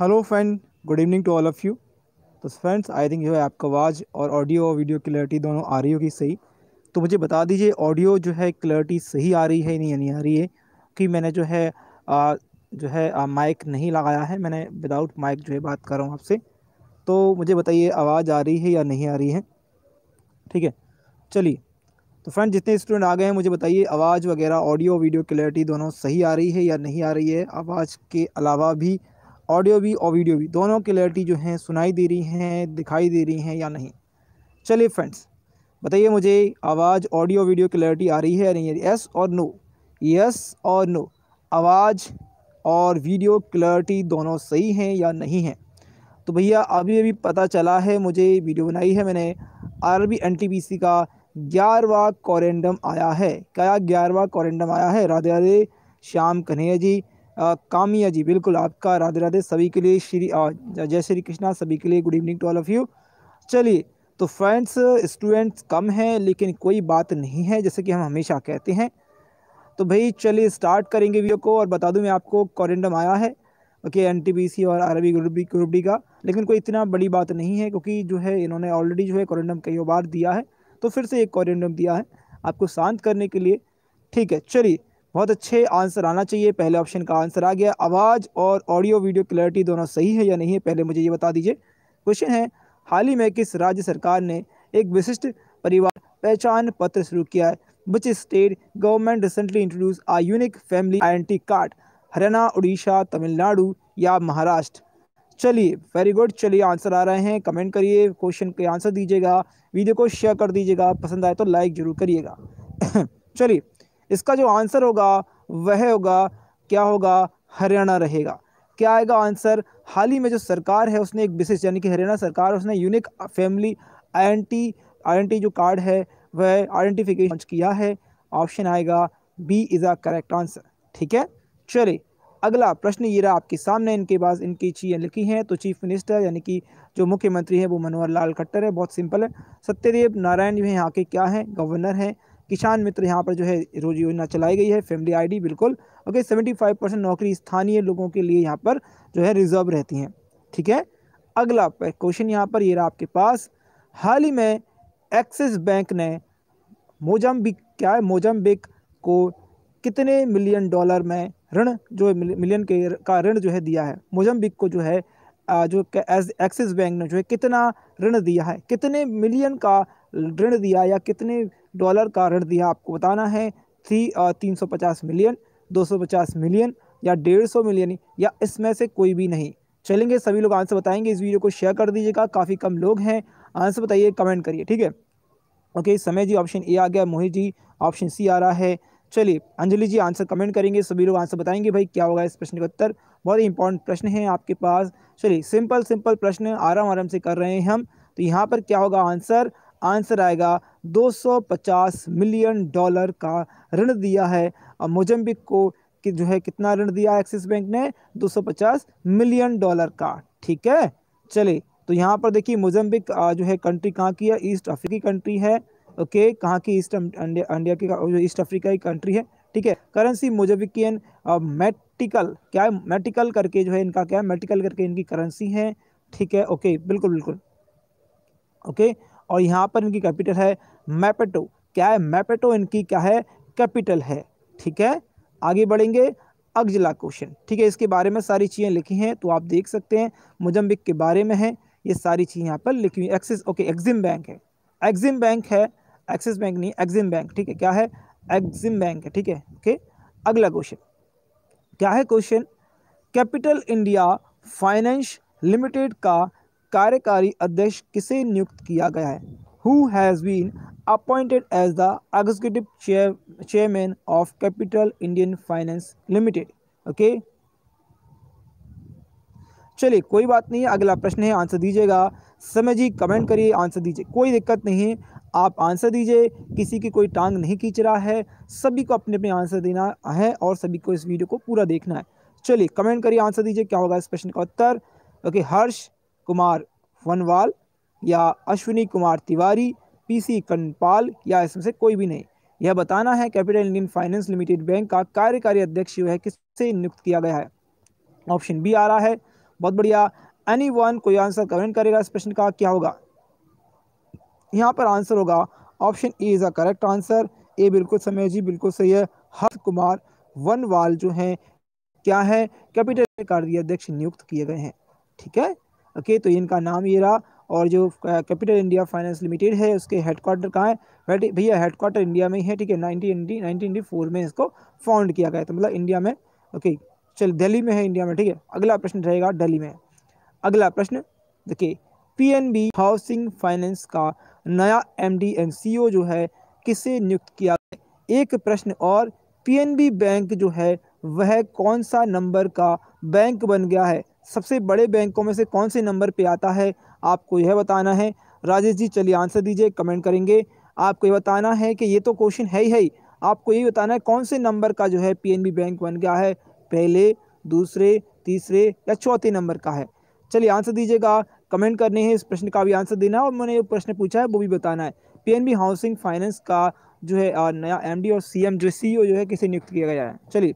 Hello friend, good evening to all of you. तो friends, I think जो है आपका आवाज़ और ऑडियो और वीडियो क्लैरिटी दोनों आ रही होगी सही। तो मुझे बता दीजिए ऑडियो जो है क्लैरिटी सही आ रही है नहीं आ रही है, कि मैंने जो है माइक नहीं लगाया है, मैंने विदाउट माइक जो है बात कर रहा हूँ आपसे। तो मुझे बताइए आवाज़ आ रही है या नहीं आ रही है, ठीक है। चलिए, तो फ्रेंड जितने स्टूडेंट आ गए हैं मुझे बताइए आवाज़ वगैरह ऑडियो वीडियो क्लैरिटी दोनों सही आ रही है या नहीं आ रही है। आवाज़ के अलावा भी ऑडियो भी और वीडियो भी दोनों क्लैरिटी जो हैं सुनाई दे रही हैं, दिखाई दे रही हैं या नहीं। चलिए फ्रेंड्स, बताइए मुझे आवाज़ ऑडियो वीडियो क्लैरिटी आ रही है या नहीं आ रही। यस और नो, यस और नो। आवाज़ और वीडियो क्लैरिटी दोनों सही हैं या नहीं हैं। तो भैया अभी अभी पता चला है, मुझे वीडियो बनाई है मैंने, आरआरबी एनटीपीसी का 11वां कॉरेंडम आया है। क्या 11वां कॉरेंडम आया है? राधे राधे श्याम कन्हैया जी, कामिया जी, बिल्कुल आपका राधे राधे सभी के लिए। जय श्री कृष्णा सभी के लिए। Good evening to all of you. चलिए, तो फ्रेंड्स स्टूडेंट्स कम हैं लेकिन कोई बात नहीं है, जैसे कि हम हमेशा कहते हैं। तो भाई चलिए स्टार्ट करेंगे वीडियो को। और बता दूं मैं आपको, कॉरेंडम आया है ओके, एनटीपीसी और आरआरबी ग्रुप डी का, लेकिन कोई इतना बड़ी बात नहीं है क्योंकि जो है इन्होंने ऑलरेडी जो है कॉरेंडम कई बार दिया है, तो फिर से एक कॉरेंडम दिया है आपको शांत करने के लिए, ठीक है। चलिए, बहुत अच्छे आंसर आना चाहिए। पहले ऑप्शन का आंसर आ गया। आवाज़ और ऑडियो वीडियो क्लैरिटी दोनों सही है या नहीं है, पहले मुझे ये बता दीजिए। क्वेश्चन है, हाल ही में किस राज्य सरकार ने एक विशिष्ट परिवार पहचान पत्र शुरू किया है? Which state government recently introduce a unique family identity card? Haryana, Orissa, Tamil Nadu या महाराष्ट्र? चलिए, वेरी गुड। चलिए आंसर आ रहे हैं, कमेंट करिए, क्वेश्चन के आंसर दीजिएगा, वीडियो को शेयर कर दीजिएगा, पसंद आए तो लाइक ज़रूर करिएगा। चलिए, इसका जो आंसर होगा वह होगा, क्या होगा? हरियाणा रहेगा। क्या आएगा आंसर? हाल ही में जो सरकार है उसने एक विशेष, यानी कि हरियाणा सरकार, उसने यूनिक फैमिली आइडेंटिटी जो कार्ड है वह आइडेंटिफिकेशन लॉन्च किया है। ऑप्शन आएगा B is a correct answer, ठीक है। चलिए, अगला प्रश्न ये रहा आपके सामने। इनके पास इनकी चीज़ें लिखी हैं, तो चीफ मिनिस्टर यानी कि जो मुख्यमंत्री हैं वो मनोहर लाल खट्टर है, बहुत सिंपल है। सत्यदेव नारायण जो है यहाँ के क्या हैं? गवर्नर हैं। किसान मित्र यहाँ पर जो है रोज योजना चलाई गई है, फैमिली आईडी, बिल्कुल ओके। 75% नौकरी स्थानीय लोगों के लिए यहाँ पर जो है रिजर्व रहती हैं, ठीक है। अगला क्वेश्चन यहाँ पर ये रहा आपके पास, हाल ही में एक्सिस बैंक ने मोजाम्बिक, क्या है, मोजाम्बिक को कितने मिलियन डॉलर में ऋण जो है, मिलियन के का ऋण जो है दिया है? मोजाम्बिक को जो है एक्सिस बैंक ने जो है कितना ऋण दिया है, कितने मिलियन का ऋण दिया या कितने डॉलर का ऋण दिया, आपको बताना है। 350 मिलियन, 250 मिलियन या 150 मिलियन या इसमें से कोई भी नहीं। चलेंगे, सभी लोग आंसर बताएंगे। इस वीडियो को शेयर कर दीजिएगा, काफ़ी कम लोग हैं। आंसर बताइए, कमेंट करिए, ठीक है ओके। समय जी ऑप्शन ए आ गया, मोहित जी ऑप्शन सी आ रहा है। चलिए, अंजलि जी आंसर कमेंट करेंगे, सभी लोग आंसर बताएंगे भाई क्या होगा इस प्रश्न का उत्तर। बहुत ही इंपॉर्टेंट प्रश्न है आपके पास। चलिए, सिंपल सिंपल प्रश्न आराम से कर रहे हैं हम। तो यहाँ पर क्या होगा आंसर? आंसर आएगा 250 मिलियन डॉलर का ऋण दिया है। और मोजाम्बिक को कि जो है कितना ऋण दिया एक्सिस बैंक ने? 250 मिलियन डॉलर का, ठीक है। चले, तो यहाँ पर देखिए मोजाम्बिक जो है कंट्री कहाँ की है? ईस्ट अफ्रीकी कंट्री है ओके। कहाँ की? ईस्ट इंडिया की, ईस्ट अफ्रीका की कंट्री है, ठीक है। करेंसी मोजाम्बिकियन मेटिकल, क्या है? मेटिकल करके जो है इनका, क्या है? मेटिकल करके इनकी करेंसी है, ठीक है ओके, बिल्कुल बिल्कुल ओके। और यहाँ पर इनकी कैपिटल है मैपेटो, क्या है? मैपेटो इनकी क्या है? कैपिटल है, ठीक है। आगे बढ़ेंगे अगला क्वेश्चन, ठीक है। इसके बारे में सारी चीज़ें लिखी हैं तो आप देख सकते हैं, मोजाम्बिक के बारे में है ये सारी चीज़ें यहाँ पर लिखी हुई। एक्सिस ओके, एक्सिम बैंक है, एक्सिम बैंक है, एक्सिस बैंक नहीं, एक्सिम बैंक, ठीक है। क्या है? एक्सिम बैंक है, ठीक है ओके। अगला क्वेश्चन क्या है? Question, capital India finance limited का कार्यकारी अध्यक्ष किसे नियुक्त किया गया है? Who has been appointed as the executive chairman of capital Indian finance limited okay. चलिए, कोई बात नहीं है, अगला प्रश्न है, आंसर दीजिएगा। समय जी कमेंट करिए, आंसर दीजिए, कोई दिक्कत नहीं है, आप आंसर दीजिए, किसी की कोई टांग नहीं खींच रहा है, सभी को अपने अपने आंसर देना है और सभी को इस वीडियो को पूरा देखना है। चलिए, कमेंट करिए, आंसर दीजिए, क्या होगा इस प्रश्न का उत्तर ओके। हर्ष कुमार वनवाल या अश्विनी कुमार तिवारी, पीसी कनपाल या इसमें से कोई भी नहीं। यह बताना है capital Indian finance limited bank का कार्यकारी अध्यक्ष जो है किससे नियुक्त किया गया है। ऑप्शन बी आ रहा है, बहुत बढ़िया। एनीवन कोई आंसर कमेंट करेगा इस प्रश्न का क्या होगा? यहाँ पर आंसर होगा option A is a correct answer. A बिल्कुल समय जी बिल्कुल सही है। हर्ष कुमार वनवाल जो हैं क्या है कैपिटल कार्य अध्यक्ष नियुक्त किए गए हैं। ठीक है ओके तो इनका नाम ये रहा। और जो कैपिटल इंडिया फाइनेंस लिमिटेड है उसके हेडक्वार्टर कहाँ है भैया? हेडक्वार्टर इंडिया में ही है। ठीक है 1994 में इसको फाउंड किया गया तो मतलब इंडिया में ओके चल दिल्ली में है इंडिया में। ठीक है अगला प्रश्न रहेगा दिल्ली में। अगला प्रश्न देखिए पीएनबी हाउसिंग फाइनेंस का नया एमडी एंड सीईओ जो है किसे नियुक्त किया गया? एक प्रश्न और पीएनबी बैंक जो है वह कौन सा नंबर का बैंक बन गया है? सबसे बड़े बैंकों में से कौन से नंबर पे आता है आपको यह बताना है। राजेश जी चलिए आंसर दीजिए कमेंट करेंगे। आपको ये बताना है कि ये तो क्वेश्चन है ही है। आपको यही बताना है कौन से नंबर का जो है पीएनबी बैंक बन गया है, पहले दूसरे तीसरे या चौथे नंबर का है। चलिए आंसर दीजिएगा कमेंट करने हैं। इस प्रश्न का भी आंसर देना है और मैंने जो प्रश्न पूछा है वो भी बताना है। पीएनबी हाउसिंग फाइनेंस का जो है नया एमडी और सीएम जो सीईओ जो है किसे नियुक्त किया गया है। चलिए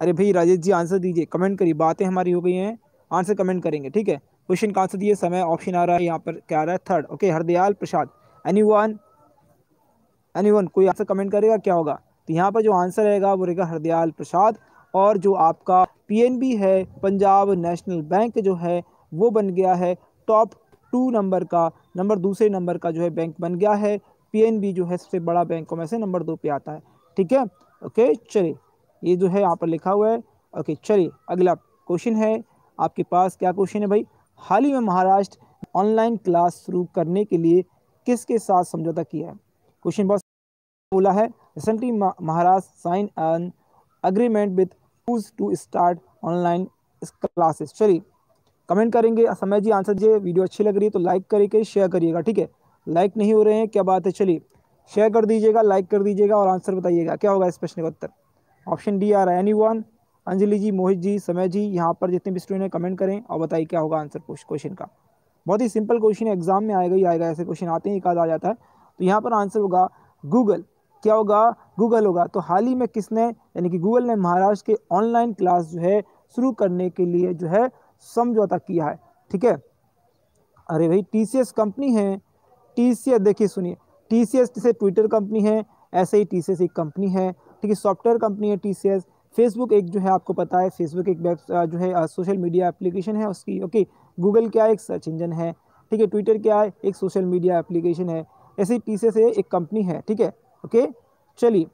अरे भाई राजेश जी आंसर दीजिए कमेंट करिए। बातें हमारी हो गई हैं आंसर कमेंट करेंगे। ठीक है क्वेश्चन का आंसर दिए समय ऑप्शन आ रहा है यहाँ पर क्या आ रहा है third. Okay Hardayal Prasad anyone कोई आंसर कमेंट करेगा क्या होगा? तो यहाँ पर जो आंसर रहेगा वो रहेगा हरदयाल प्रसाद। और जो आपका पीएनबी है पंजाब नेशनल बैंक जो है वो बन गया है टॉप 2 नंबर का दूसरे नंबर का जो है बैंक बन गया है। पीएनबी जो है सबसे बड़ा बैंकों में से नंबर 2 पे आता है। ठीक है ओके चलिए ये जो है यहाँ पर लिखा हुआ है। ओके चलिए अगला क्वेश्चन है आपके पास। क्या क्वेश्चन है भाई? हाल ही में महाराष्ट्र ऑनलाइन क्लास शुरू करने के लिए किसके साथ समझौता किया है? क्वेश्चन बहुत बोला है recently Maharashtra sign an agreement with to start online classes. चलिए कमेंट करेंगे समय जी आंसर दीजिए। वीडियो अच्छी लग रही है तो लाइक करिए शेयर करिएगा। ठीक है लाइक नहीं हो रहे हैं क्या बात है? चलिए शेयर कर दीजिएगा लाइक कर दीजिएगा और आंसर बताइएगा क्या होगा इस प्रश्न का उत्तर। ऑप्शन डी आ रहा है। एनीवन अंजलि जी मोहित जी समय जी यहाँ पर जितने भी स्टूडेंट हैं कमेंट करें और बताइए क्या होगा आंसर क्वेश्चन का। बहुत ही सिंपल क्वेश्चन है एग्जाम में आएगा ही आएगा ऐसे क्वेश्चन आते हैं एक आध आ जाता है। तो यहाँ पर आंसर होगा गूगल। क्या होगा? गूगल होगा। तो हाल ही में किसने यानी कि गूगल ने महाराष्ट्र के ऑनलाइन क्लास जो है शुरू करने के लिए जो है समझौता किया है। ठीक है अरे भाई टीसीएस कंपनी है। टीसीएस देखिए सुनिए टीसीएस जैसे ट्विटर कंपनी है ऐसे ही टीसीएस एक कंपनी है। ठीक है सॉफ्टवेयर कंपनी है टीसीएस। फेसबुक एक जो है आपको पता है फेसबुक एक जो है सोशल मीडिया एप्लीकेशन है उसकी। ओके गूगल क्या है? एक सर्च इंजन है। ठीक है ट्विटर क्या है? एक सोशल मीडिया एप्लीकेशन है। ऐसे ही टीसीएस एक कंपनी है। ठीक है ओके चलिए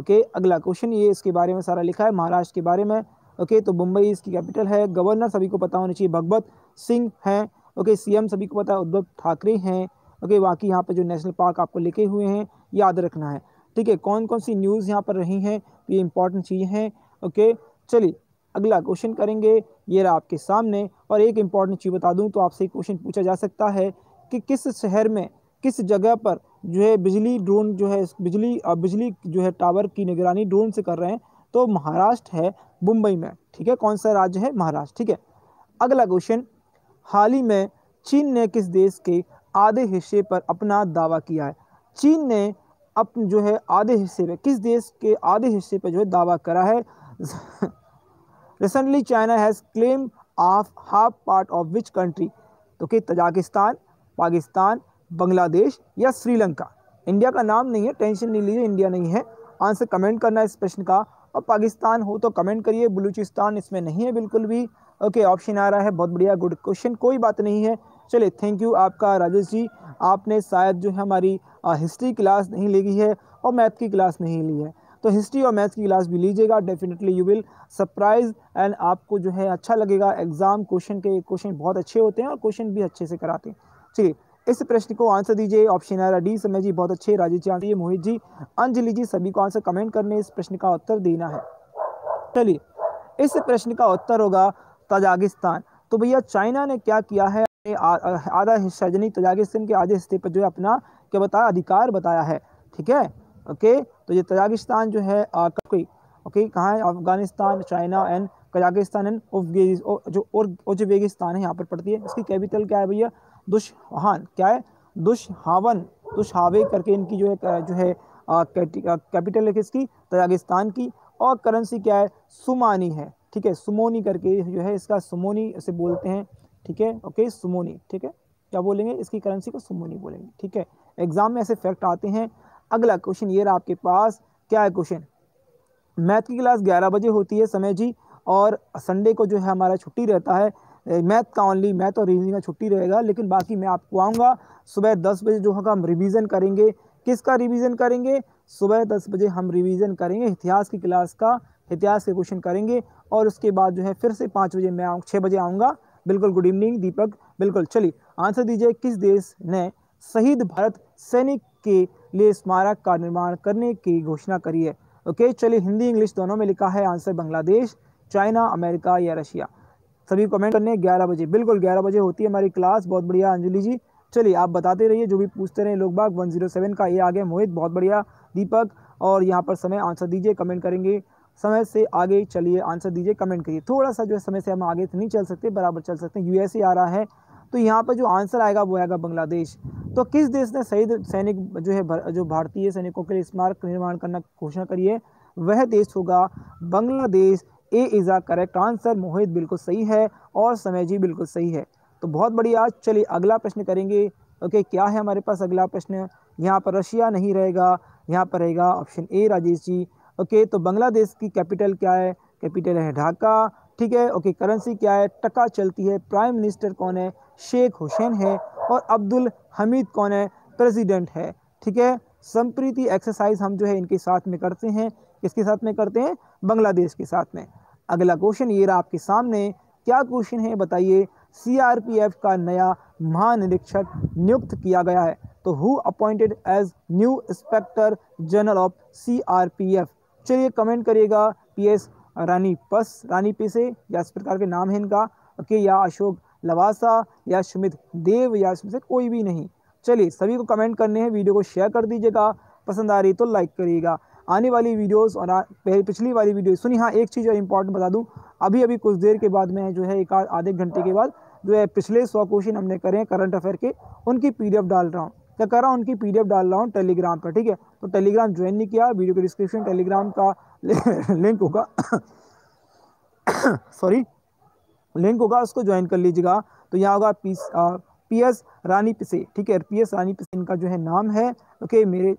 ओके अगला क्वेश्चन ये इसके बारे में सारा लिखा है महाराष्ट्र के बारे में। ओके तो मुंबई इसकी कैपिटल है। गवर्नर सभी को पता होना चाहिए भगवत सिंह हैं। ओके सीएम सभी को पता है उद्धव ठाकरे हैं। ओके बाकी यहाँ पर जो नेशनल पार्क आपको लिखे हुए हैं याद रखना है। ठीक है कौन कौन सी न्यूज़ यहाँ पर रही हैं ये इंपॉर्टेंट चीज़ें हैं। ओके चलिए अगला क्वेश्चन करेंगे ये रहा आपके सामने। और एक इम्पॉर्टेंट चीज़ बता दूँ तो आपसे क्वेश्चन पूछा जा सकता है कि किस शहर में किस जगह पर जो है बिजली ड्रोन जो है बिजली जो है टावर की निगरानी ड्रोन से कर रहे हैं। तो महाराष्ट्र है मुंबई में। ठीक है कौन सा राज्य है? महाराष्ट्र। ठीक है अगला क्वेश्चन हाल ही में चीन ने किस देश के आधे हिस्से पर अपना दावा किया है? चीन ने अपने जो है आधे हिस्से में किस देश के आधे हिस्से पर जो है दावा करा है? Recently China has claim of half part of which country? तो कि तजाकिस्तान पाकिस्तान बांग्लादेश या श्रीलंका। इंडिया का नाम नहीं है टेंशन नहीं लीजिए इंडिया नहीं है। आंसर कमेंट करना है इस प्रश्न का। और पाकिस्तान हो तो कमेंट करिए। बलूचिस्तान इसमें नहीं है बिल्कुल भी। ओके ऑप्शन आ रहा है बहुत बढ़िया गुड क्वेश्चन कोई बात नहीं है। चलिए थैंक यू आपका राजेश जी। आपने शायद जो है हमारी हिस्ट्री क्लास नहीं ली है और मैथ की क्लास नहीं ली है तो हिस्ट्री और मैथ की क्लास भी लीजिएगा। Definitely you will surprise and आपको जो है अच्छा लगेगा। एग्जाम क्वेश्चन बहुत अच्छे होते हैं और क्वेश्चन भी अच्छे से कराते हैं। चलिए इस प्रश्न को आंसर दीजिए। ऑप्शन आ रहा डी समय जी बहुत अच्छे। राजीव जी आंसर मोहित जी अंजलि जी सभी को आंसर कमेंट करने इस प्रश्न का उत्तर देना है। चलिए इस प्रश्न का उत्तर होगा तजाकिस्तान। तो भैया चाइना ने क्या किया है आधा हिस्सा यानी तजाकिस्तान के आधे हिस्से पर जो है अपना क्या बताया अधिकार बताया है। ठीक है ओके तो ये तजाकिस्तान जो है ओके कहाँ है Afghanistan China and Kazakhstan and Uzbekistan है यहाँ पर पड़ती है। इसकी कैपिटल क्या है भैया? दुशहान। क्या है? दुशहावन दुशहावे करके इनकी जो है कैपिटल है किसकी? तजाकिस्तान की। और करेंसी क्या है, सुमानी है, ठीक है, सुमोनी करके जो है इसका सुमोनी से बोलते हैं, ठीक है, ओके, सुमोनी, ठीक है, क्या बोलेंगे इसकी करेंसी को, सुमोनी बोलेंगे, ठीक है। एग्जाम में ऐसे फैक्ट आते हैं। अगला क्वेश्चन ये रहा आपके पास, क्या है क्वेश्चन, मैथ की क्लास 11 बजे होती है समय जी, और संडे को जो है हमारा छुट्टी रहता है, मैथ का ओनली, मैथ और रीजनिंग का छुट्टी रहेगा, लेकिन बाकी मैं आपको आऊँगा सुबह 10 बजे जो होगा हम रिवीजन करेंगे। किसका रिवीजन करेंगे? सुबह 10 बजे हम रिवीजन करेंगे इतिहास की क्लास का, इतिहास के क्वेश्चन करेंगे, और उसके बाद जो है फिर से 5 बजे मैं 6 बजे आऊँगा। बिल्कुल, गुड इवनिंग दीपक, बिल्कुल। चलिए आंसर दीजिए, किस देश ने शहीद भारत सैनिक के लिए स्मारक का निर्माण करने की घोषणा करी है? ओके, चलिए हिंदी इंग्लिश दोनों में लिखा है आंसर, बांग्लादेश, चाइना, अमेरिका या रशिया। सभी कमेंट करने, 11 बजे, बिल्कुल 11 बजे होती है हमारी क्लास, बहुत बढ़िया अंजलि जी। चलिए आप बताते रहिए, जो भी पूछते रहे लोग बाग। 107 का ये आ गया मोहित, बहुत बढ़िया दीपक, और यहाँ पर समय आंसर दीजिए, कमेंट करेंगे समय से आगे। चलिए आंसर दीजिए, कमेंट करिए, थोड़ा सा जो है समय से हम आगे नहीं चल सकते, बराबर चल सकते हैं। यूएसए आ रहा है तो यहाँ पर जो आंसर आएगा वो आएगा बांग्लादेश। तो किस देश ने शहीद सैनिक जो है, जो भारतीय सैनिकों के लिए स्मारक निर्माण करना घोषणा करी है, वह देश होगा Bangladesh. A is a correct answer, Mohit बिल्कुल सही है, और समय जी बिल्कुल सही है, तो बहुत बढ़िया। चलिए अगला प्रश्न करेंगे, ओके, क्या है हमारे पास अगला प्रश्न? यहाँ पर रशिया नहीं रहेगा, यहाँ पर रहेगा option A Rajesh ji, okay. तो बांग्लादेश की कैपिटल क्या है? कैपिटल है ढाका, ठीक है, ओके। करेंसी क्या है? टका चलती है। प्राइम मिनिस्टर कौन है? शेख हुसैन है, और अब्दुल हमीद कौन है? प्रेसिडेंट है, ठीक है। संप्रीति एक्सरसाइज हम जो है इनके साथ में करते हैं, किसके साथ में करते हैं? बांग्लादेश के साथ में। अगला क्वेश्चन ये रहा आपके सामने, क्या क्वेश्चन है बताइए। CRPF का नया महानिरीक्षक नियुक्त किया गया है, तो who appointed as new inspector general of CRPF? चलिए कमेंट करिएगा, PS रानी पस, रानी पेसे या इस प्रकार के नाम है इनका, ओके, या अशोक लवासा या सुमित देव या इसमें से कोई भी नहीं। चलिए सभी को कमेंट करने हैं, वीडियो को शेयर कर दीजिएगा, पसंद आ रही तो लाइक करिएगा। आने वाली वीडियोस और पिछली वाली वीडियो सुनिए। हाँ, एक चीज़ और इम्पॉर्टेंट बता दूं, अभी कुछ देर के बाद में जो है एक आधे घंटे के बाद जो है पिछले 100 क्वेश्चन हमने करे हैं करंट अफेयर के, उनकी PDF डाल रहा हूँ। क्या कर रहा हूँ? उनकी PDF डाल रहा हूँ टेलीग्राम पर, ठीक है। तो टेलीग्राम ज्वाइन नहीं किया, वीडियो के डिस्क्रिप्शन टेलीग्राम का लिंक होगा, सॉरी लिंक होगा, उसको ज्वाइन कर लीजिएगा। तो यहाँ होगा PS रानी पिसे, ठीक है, PS रानी पिसे इनका जो है नाम है, ओके। मेरे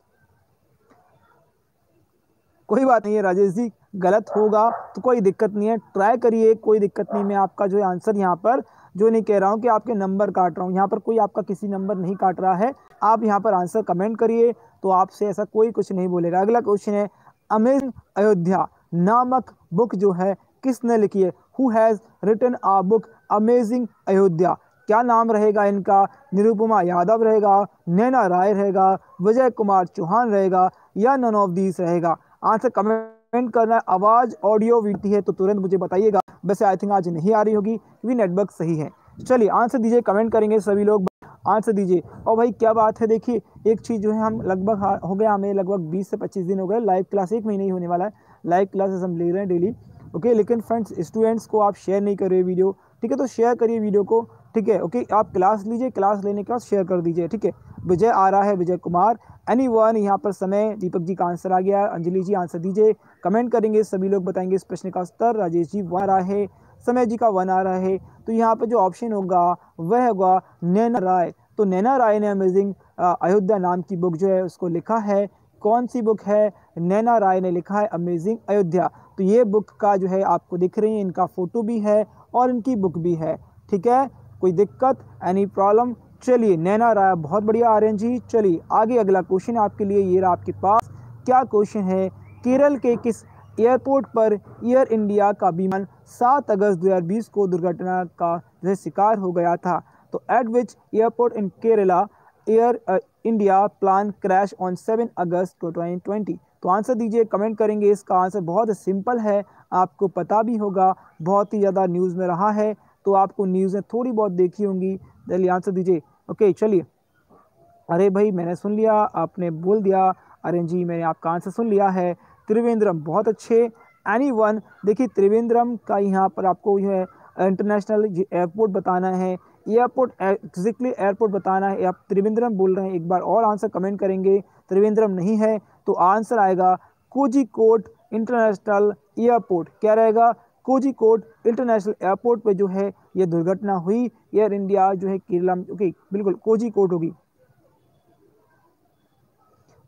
कोई बात नहीं है राजेश जी, गलत होगा तो कोई दिक्कत नहीं है, ट्राई करिए, कोई दिक्कत नहीं। मैं आपका जो है आंसर यहाँ पर जो नहीं कह रहा हूँ कि आपके नंबर काट रहा हूँ, यहाँ पर कोई आपका किसी नंबर नहीं काट रहा है। आप यहाँ पर आंसर कमेंट करिए तो आपसे ऐसा कोई कुछ नहीं बोलेगा। अगला क्वेश्चन है, अमेजिंग अयोध्या नामक बुक जो है किसने लिखी है? Who has written a book amazing Ayodhya? क्या नाम रहेगा इनका? निरुपमा यादव रहेगा, नैना राय रहेगा, विजय कुमार चौहान रहेगा, या नन ऑफ दीज रहेगा? आंसर कमेंट करना है। आवाज़ ऑडियो वीटी है तो तुरंत मुझे बताइएगा, वैसे आई थिंक आज नहीं आ रही होगी क्योंकि नेटवर्क सही है। चलिए आंसर दीजिए, कमेंट करेंगे सभी लोग, आंसर दीजिए। और भाई क्या बात है, देखिए एक चीज़ जो है हम लगभग हो गया, हमें लगभग 20 से 25 दिन हो गए, लाइव क्लास एक महीने ही होने वाला है, लाइव क्लासेस हम ले रहे हैं डेली, ओके। लेकिन फ्रेंड्स, स्टूडेंट्स को आप शेयर नहीं कर रहे वीडियो, ठीक है, तो शेयर करिए वीडियो को, ठीक है, ओके। आप क्लास लीजिए, क्लास लेने के बाद शेयर कर दीजिए, ठीक है। विजय आ रहा है, विजय कुमार, एनीवन, यहाँ पर समय, दीपक जी का आंसर आ गया, अंजलि जी आंसर दीजिए, कमेंट करेंगे सभी लोग, बताएंगे इस प्रश्न का उत्तर। राजेश जी 1 आ रहा है, समय जी का 1 आ रहा है, तो यहाँ पर जो ऑप्शन होगा वह होगा नैना राय। तो नैना राय ने अमेजिंग अयोध्या नाम की बुक जो है उसको लिखा है। कौन सी बुक है? नैना राय ने लिखा है अमेजिंग अयोध्या। तो ये बुक का जो है आपको दिख रही है, इनका फ़ोटो भी है और इनकी बुक भी है, ठीक है, कोई दिक्कत, एनी प्रॉब्लम। चलिए नैना राय, बहुत बढ़िया आर्यन जी। चलिए आगे, अगला क्वेश्चन आपके लिए ये रहा आपके पास, क्या क्वेश्चन है? केरल के किस एयरपोर्ट पर एयर इंडिया का विमान 7 अगस्त 2020 को दुर्घटना का जो है शिकार हो गया था? तो at which airport in Kerala Air India plan crash on 7 August 2020? तो आंसर दीजिए, कमेंट करेंगे। इसका आंसर बहुत सिंपल है, आपको पता भी होगा, बहुत ही ज़्यादा न्यूज़ में रहा है तो आपको न्यूज़ में थोड़ी बहुत देखी होंगी। चलिए आंसर दीजिए, ओके। चलिए, अरे भाई मैंने सुन लिया, आपने बोल दिया अरेन जी, मैंने आपका आंसर सुन लिया है। त्रिवेंद्रम, बहुत अच्छे, एनीवन। देखिए त्रिवेंद्रम का यहाँ पर आपको जो है इंटरनेशनल एयरपोर्ट बताना है, एयरपोर्ट एग्जैक्टली एयरपोर्ट बताना है। आप त्रिवेंद्रम बोल रहे हैं, एक बार और आंसर कमेंट करेंगे। त्रिवेंद्रम नहीं है तो आंसर आएगा कोझिकोड इंटरनेशनल एयरपोर्ट, क्या रहेगा कोझिकोड इंटरनेशनल एयरपोर्ट पे जो है ये दुर्घटना हुई। एयर इंडिया जो है केरला में, ओके बिल्कुल कोझिकोड होगी।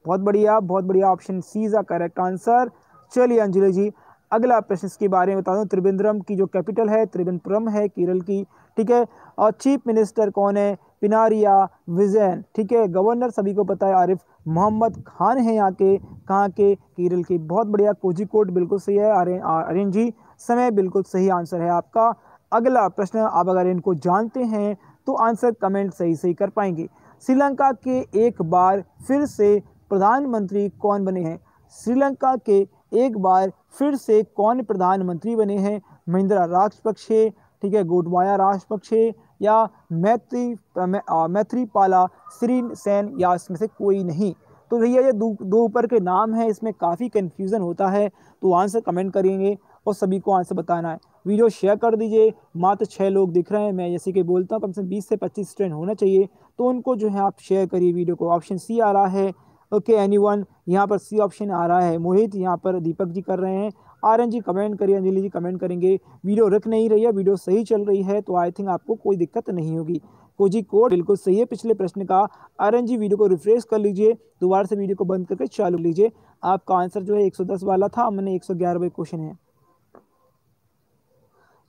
बहुत बढ़िया, बहुत बढ़िया, option C is the correct answer. चलिए अंजलि जी अगला प्रश्न के बारे में बता दूं, त्रिवेंद्रम की जो कैपिटल है त्रिवेंद्रम है केरल की, ठीक है। और चीफ मिनिस्टर कौन है, पिनारिया विजयन, ठीक है। गवर्नर सभी को पता है आरिफ मोहम्मद खान है यहाँ के, कहाँ के, केरल के। बहुत बढ़िया, कोझिकोड बिल्कुल सही है आर्यन जी, समय बिल्कुल सही आंसर है आपका। अगला प्रश्न आप अगर इनको जानते हैं तो आंसर कमेंट सही सही कर पाएंगे। श्रीलंका के एक बार फिर से प्रधानमंत्री कौन बने हैं, श्रीलंका के एक बार फिर से कौन प्रधानमंत्री बने हैं, महिंद्रा राजपक्षे, ठीक है, गोटबाया राजपक्षे या मैत्रीपाला सिरिसेन या इसमें से कोई नहीं। तो भैया ये दो ऊपर के नाम हैं, इसमें काफ़ी कन्फ्यूज़न होता है, तो आंसर कमेंट करेंगे और सभी को आंसर बताना है। वीडियो शेयर कर दीजिए, मात्र 6 लोग दिख रहे हैं, मैं जैसे कि बोलता हूँ कम से कम 20 से 25 स्टूडेंट होना चाहिए, तो उनको जो है आप शेयर करिए वीडियो को। ऑप्शन सी आ रहा है, ओके एनीवन यहाँ पर सी ऑप्शन आ रहा है, मोहित यहाँ पर दीपक जी कर रहे हैं, आर्यन जी कमेंट करिए, अंजलि जी कमेंट करेंगे। वीडियो रख नहीं रही है, वीडियो सही चल रही है, तो आई थिंक आपको कोई दिक्कत नहीं होगी। कोझिकोड बिल्कुल सही है पिछले प्रश्न का। आर्यन जी वीडियो को रिफ्रेश कर लीजिए, दोबारा से वीडियो को बंद करके चालू लीजिए। आपका आंसर जो है 110 वाला था, मैंने 111 क्वेश्चन है।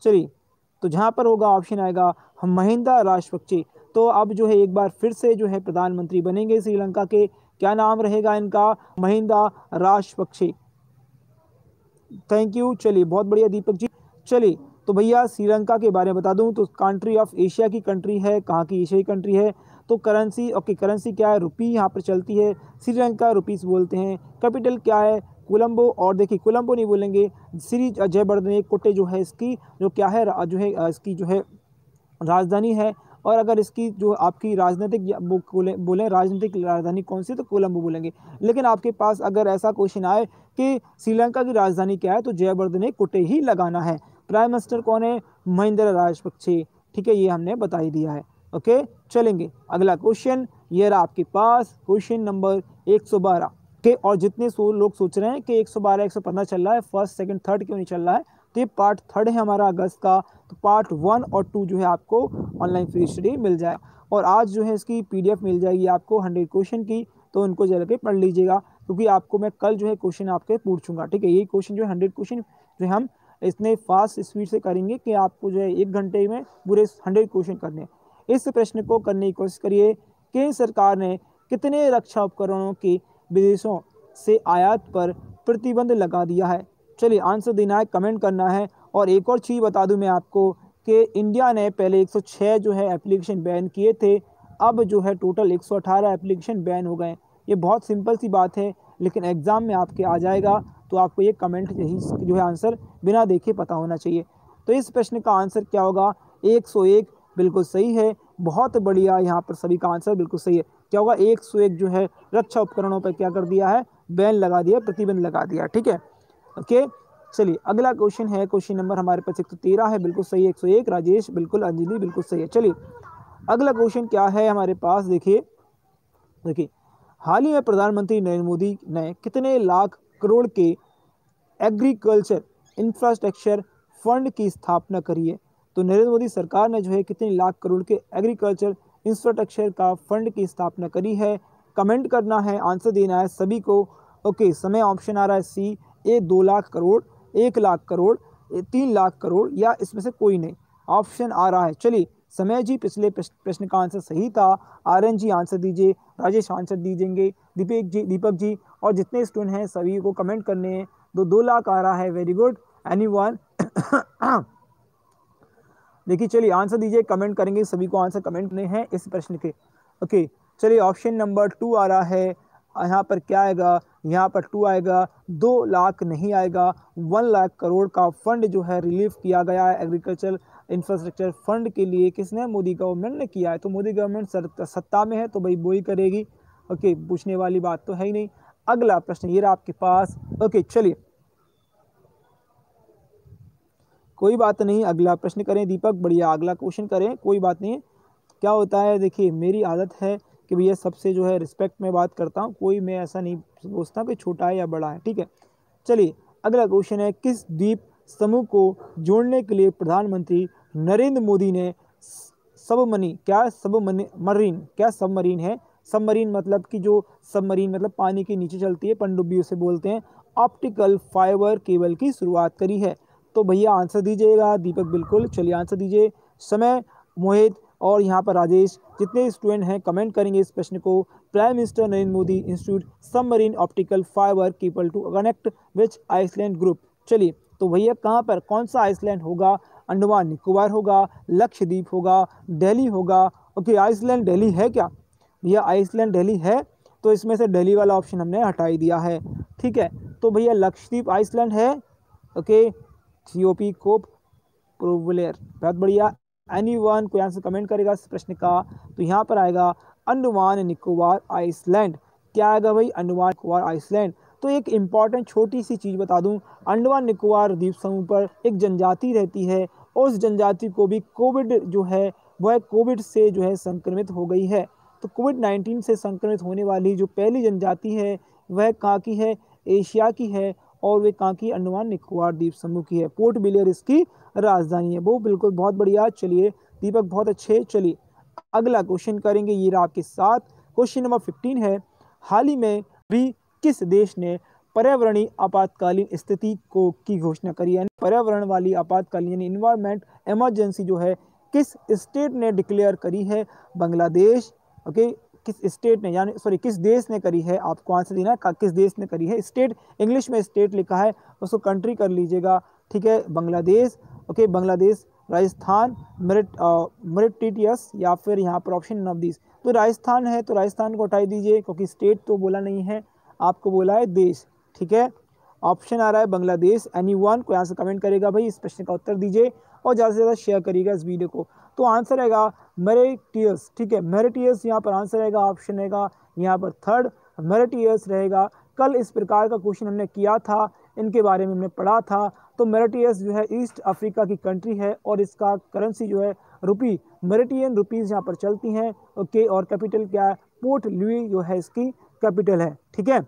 चलिए तो जहाँ पर होगा ऑप्शन आएगा महिंदा राजपक्षे, तो अब जो है एक बार फिर से जो है प्रधानमंत्री बनेंगे श्रीलंका के, क्या नाम रहेगा इनका, महिंदा राजपक्षे। थैंक यू, चलिए बहुत बढ़िया दीपक जी। चलिए तो भैया श्रीलंका के बारे में बता दूं तो कंट्री ऑफ एशिया की कंट्री है, कहाँ की एशियाई कंट्री है, तो करेंसी, ओके करेंसी क्या है, रुपी यहाँ पर चलती है, श्रीलंका रुपीस बोलते हैं। कैपिटल क्या है, कोलंबो, और देखिए कोलंबो नहीं बोलेंगे, श्री जयवर्धने कोटे जो है इसकी जो क्या है इसकी जो है राजधानी है, और अगर इसकी जो आपकी राजनीतिक बोलें राजनीतिक राजधानी कौन सी, तो कोलंबो बोलेंगे। लेकिन आपके पास अगर ऐसा क्वेश्चन आए कि श्रीलंका की राजधानी क्या है, तो जयवर्धने कोटे ही लगाना है। प्राइम मिनिस्टर कौन है, महिंद्रा राजपक्षे, ठीक है, ये हमने बता ही दिया है। ओके चलेंगे अगला क्वेश्चन, ये रहा आपके पास क्वेश्चन नंबर 112 के। और जितने लोग सोच रहे हैं कि 112 115 चल रहा है, फर्स्ट सेकेंड थर्ड क्यों नहीं चल रहा है, तो ये पार्ट थर्ड है हमारा अगस्त का, तो पार्ट 1 और 2 जो है आपको ऑनलाइन फ्री स्टडी मिल जाए, और आज जो है इसकी PDF मिल जाएगी आपको 100 क्वेश्चन की, तो उनको जरा के पढ़ लीजिएगा, क्योंकि आपको मैं कल जो है क्वेश्चन आपके पूछूंगा, ठीक है। ये क्वेश्चन जो है 100 क्वेश्चन जो हम इतने फास्ट स्पीड से करेंगे कि आपको जो है 1 घंटे में पूरे 100 क्वेश्चन करने। इस प्रश्न को करने की कोशिश करिए, केंद्र सरकार ने कितने रक्षा उपकरणों की विदेशों से आयात पर प्रतिबंध लगा दिया है। चलिए आंसर देना है, कमेंट करना है। और एक और चीज़ बता दूं मैं आपको कि इंडिया ने पहले 106 जो है एप्लीकेशन बैन किए थे, अब जो है टोटल 118 एप्लीकेशन बैन हो गए। ये बहुत सिंपल सी बात है, लेकिन एग्ज़ाम में आपके आ जाएगा, तो आपको ये कमेंट यही जो है आंसर बिना देखे पता होना चाहिए। तो इस प्रश्न का आंसर क्या होगा, 101 बिल्कुल सही है, बहुत बढ़िया, यहाँ पर सभी का आंसर बिल्कुल सही है। क्या होगा, 101 जो है रक्षा उपकरणों पर क्या कर दिया है, बैन लगा दिया, प्रतिबंध लगा दिया, ठीक है। ओके चलिए अगला क्वेश्चन है, क्वेश्चन नंबर हमारे पास 113 है, बिल्कुल सही है, 101 राजेश बिल्कुल, अंजलि बिल्कुल सही है। चलिए अगला क्वेश्चन क्या है हमारे पास, देखिए हाल ही में प्रधानमंत्री नरेंद्र मोदी ने कितने लाख करोड़ के एग्रीकल्चर इंफ्रास्ट्रक्चर फंड की स्थापना करी है। तो नरेंद्र मोदी सरकार ने जो है कितने लाख करोड़ के एग्रीकल्चर इंफ्रास्ट्रक्चर का फंड की स्थापना करी है, कमेंट करना है, आंसर देना है सभी को। ओके समय ऑप्शन आ रहा है सी, 2 लाख करोड़, 1 लाख करोड़, 3 लाख करोड़ या इसमें से कोई नहीं ऑप्शन आ रहा है। चलिए समय जी पिछले प्रश्न का आंसर सही था, आर्यन जी आंसर दीजिए, राजेश आंसर दीजिएंगे, दीपक जी और जितने स्टूडेंट हैं सभी को कमेंट करने हैं। 2 लाख आ रहा है, वेरी गुड एनीवन। देखिए चलिए आंसर दीजिए, कमेंट करेंगे, सभी को आंसर कमेंट करने हैं इस प्रश्न के। ओके चलिए ऑप्शन नंबर 2 आ रहा है, यहाँ पर क्या आएगा, यहाँ पर 2 आएगा, 2 लाख नहीं आएगा। 1 लाख करोड़ का फंड जो है रिलीफ किया गया है एग्रीकल्चर इंफ्रास्ट्रक्चर फंड के लिए, किसने, मोदी गवर्नमेंट ने किया है। तो मोदी गवर्नमेंट सत्ता में है तो भाई वो ही करेगी, ओके पूछने वाली बात तो है ही नहीं। अगला प्रश्न ये रहा आपके पास, ओके चलिए कोई बात नहीं, अगला प्रश्न करें दीपक, बढ़िया अगला क्वेश्चन करें, कोई बात नहीं। क्या होता है देखिए, मेरी आदत है कि भैया सबसे जो है रिस्पेक्ट में बात करता हूँ, कोई मैं ऐसा नहीं सोचता कि छोटा है या बड़ा है, ठीक है। चलिए अगला क्वेश्चन है, किस द्वीप समूह को जोड़ने के लिए प्रधानमंत्री नरेंद्र मोदी ने सबमरीन मतलब कि जो सबमरीन मतलब पानी के नीचे चलती है पनडुब्बी उसे बोलते हैं, ऑप्टिकल फाइबर केबल की शुरुआत करी है? तो भैया आंसर दीजिएगा दीपक, बिल्कुल चलिए आंसर दीजिए, समय, मोहित और यहाँ पर राजेश, जितने स्टूडेंट हैं कमेंट करेंगे इस प्रश्न को। Prime minister Narendra Modi institute submarine optical fibre cable to connect which island group. चलिए तो भैया कहाँ पर कौन सा आइसलैंड होगा? अंडमान निकोबार होगा, लक्षद्वीप होगा, दिल्ली होगा। ओके, आइसलैंड दिल्ली है क्या भैया? आइसलैंड दिल्ली है तो इसमें से दिल्ली वाला ऑप्शन हमने हटाई दिया है, ठीक है। तो भैया लक्षद्वीप आइसलैंड है, ओके, सीओपी कोप प्रोवेलर, बहुत बढ़िया। एनीवन कोई आंसर कमेंट करेगा इस प्रश्न का तो यहाँ पर आएगा अंडमान निकोबार आइसलैंड। क्या आएगा भाई? अंडमान निकोबार आइसलैंड। तो एक इम्पॉर्टेंट छोटी सी चीज़ बता दूं, अंडमान निकोबार द्वीप समूह पर एक जनजाति रहती है, उस जनजाति को भी कोविड जो है वह कोविड से जो है संक्रमित हो गई है। तो कोविड-19 से संक्रमित होने वाली जो पहली जनजाति है वह कहाँ की है? एशिया की है, और वे कहाँ की? अंडमान निकोबार द्वीप समूह की है। पोर्ट ब्लेयर इसकी राजधानी है। वो बिल्कुल, बहुत बढ़िया। चलिए दीपक, बहुत अच्छे। चलिए अगला क्वेश्चन करेंगे, ये रहा आपके साथ, क्वेश्चन नंबर 15 है, हाल ही में भी किस देश ने पर्यावरणीय आपातकालीन स्थिति को की घोषणा करी? यानी पर्यावरण वाली आपातकालीन यानी इन्वायरमेंट इमरजेंसी जो है किस स्टेट ने डिक्लेयर करी है? बांग्लादेश, ओके। किस स्टेट ने, यानी सॉरी किस देश ने करी है? आपको आंसर देना किस देश ने करी है। स्टेट, इंग्लिश में स्टेट लिखा है, उसको कंट्री कर लीजिएगा, ठीक है। बांग्लादेश, ओके, बांग्लादेश, राजस्थान, मॉरिटियस या फिर यहाँ पर ऑप्शन नवदीश। तो राजस्थान है तो राजस्थान को हटाई दीजिए क्योंकि स्टेट तो बोला नहीं है, आपको बोला है देश, ठीक है। ऑप्शन आ रहा है बांग्लादेश। एनीवन कोई आंसर कमेंट करेगा भाई, इस प्रश्न का उत्तर दीजिए और ज़्यादा से ज़्यादा शेयर करिएगा इस वीडियो को। तो आंसर रहेगा मॉरिटियस, ठीक है, मॉरिटियस यहाँ पर आंसर रहेगा। ऑप्शन रहेगा यहाँ पर थर्ड, मॉरिटियस रहेगा। कल इस प्रकार का क्वेश्चन हमने किया था, इनके बारे में हमने पढ़ा था। तो मॉरिटियस जो है ईस्ट अफ्रीका की कंट्री है और इसका करेंसी जो है रुपी, मॉरिटियन रुपीज़ यहाँ पर चलती हैं, ओके। और कैपिटल क्या है? पोर्ट लुई जो है इसकी कैपिटल है, ठीक है।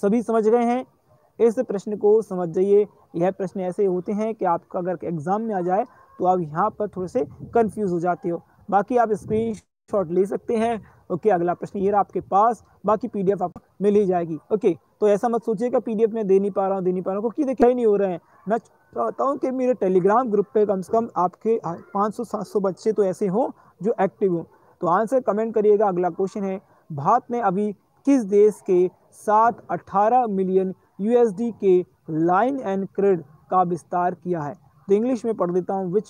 सभी समझ गए हैं? इस प्रश्न को समझ जाइए, यह प्रश्न ऐसे होते हैं कि आपका अगर एग्ज़ाम में आ जाए तो आप यहाँ पर थोड़े से कंफ्यूज हो जाते हो। बाकी आप स्क्रीनशॉट ले सकते हैं, ओके। अगला प्रश्न ये रहा आपके पास, बाकी पीडीएफ आपको मिल ही जाएगी, ओके। तो ऐसा मत सोचिएगा पीडीएफ में दे नहीं पा रहा हूँ क्योंकि देखिए ही नहीं हो रहे हैं। मैं चाहता हूँ कि मेरे टेलीग्राम ग्रुप पे कम से कम आपके 500-700 बच्चे तो ऐसे हों जो एक्टिव हों। तो आंसर कमेंट करिएगा। अगला क्वेश्चन है, भारत ने अभी किस देश के साथ 18 मिलियन USD के लाइन एंड क्रेडिट का विस्तार किया है? तो इंग्लिश में पढ़ देता हूँ,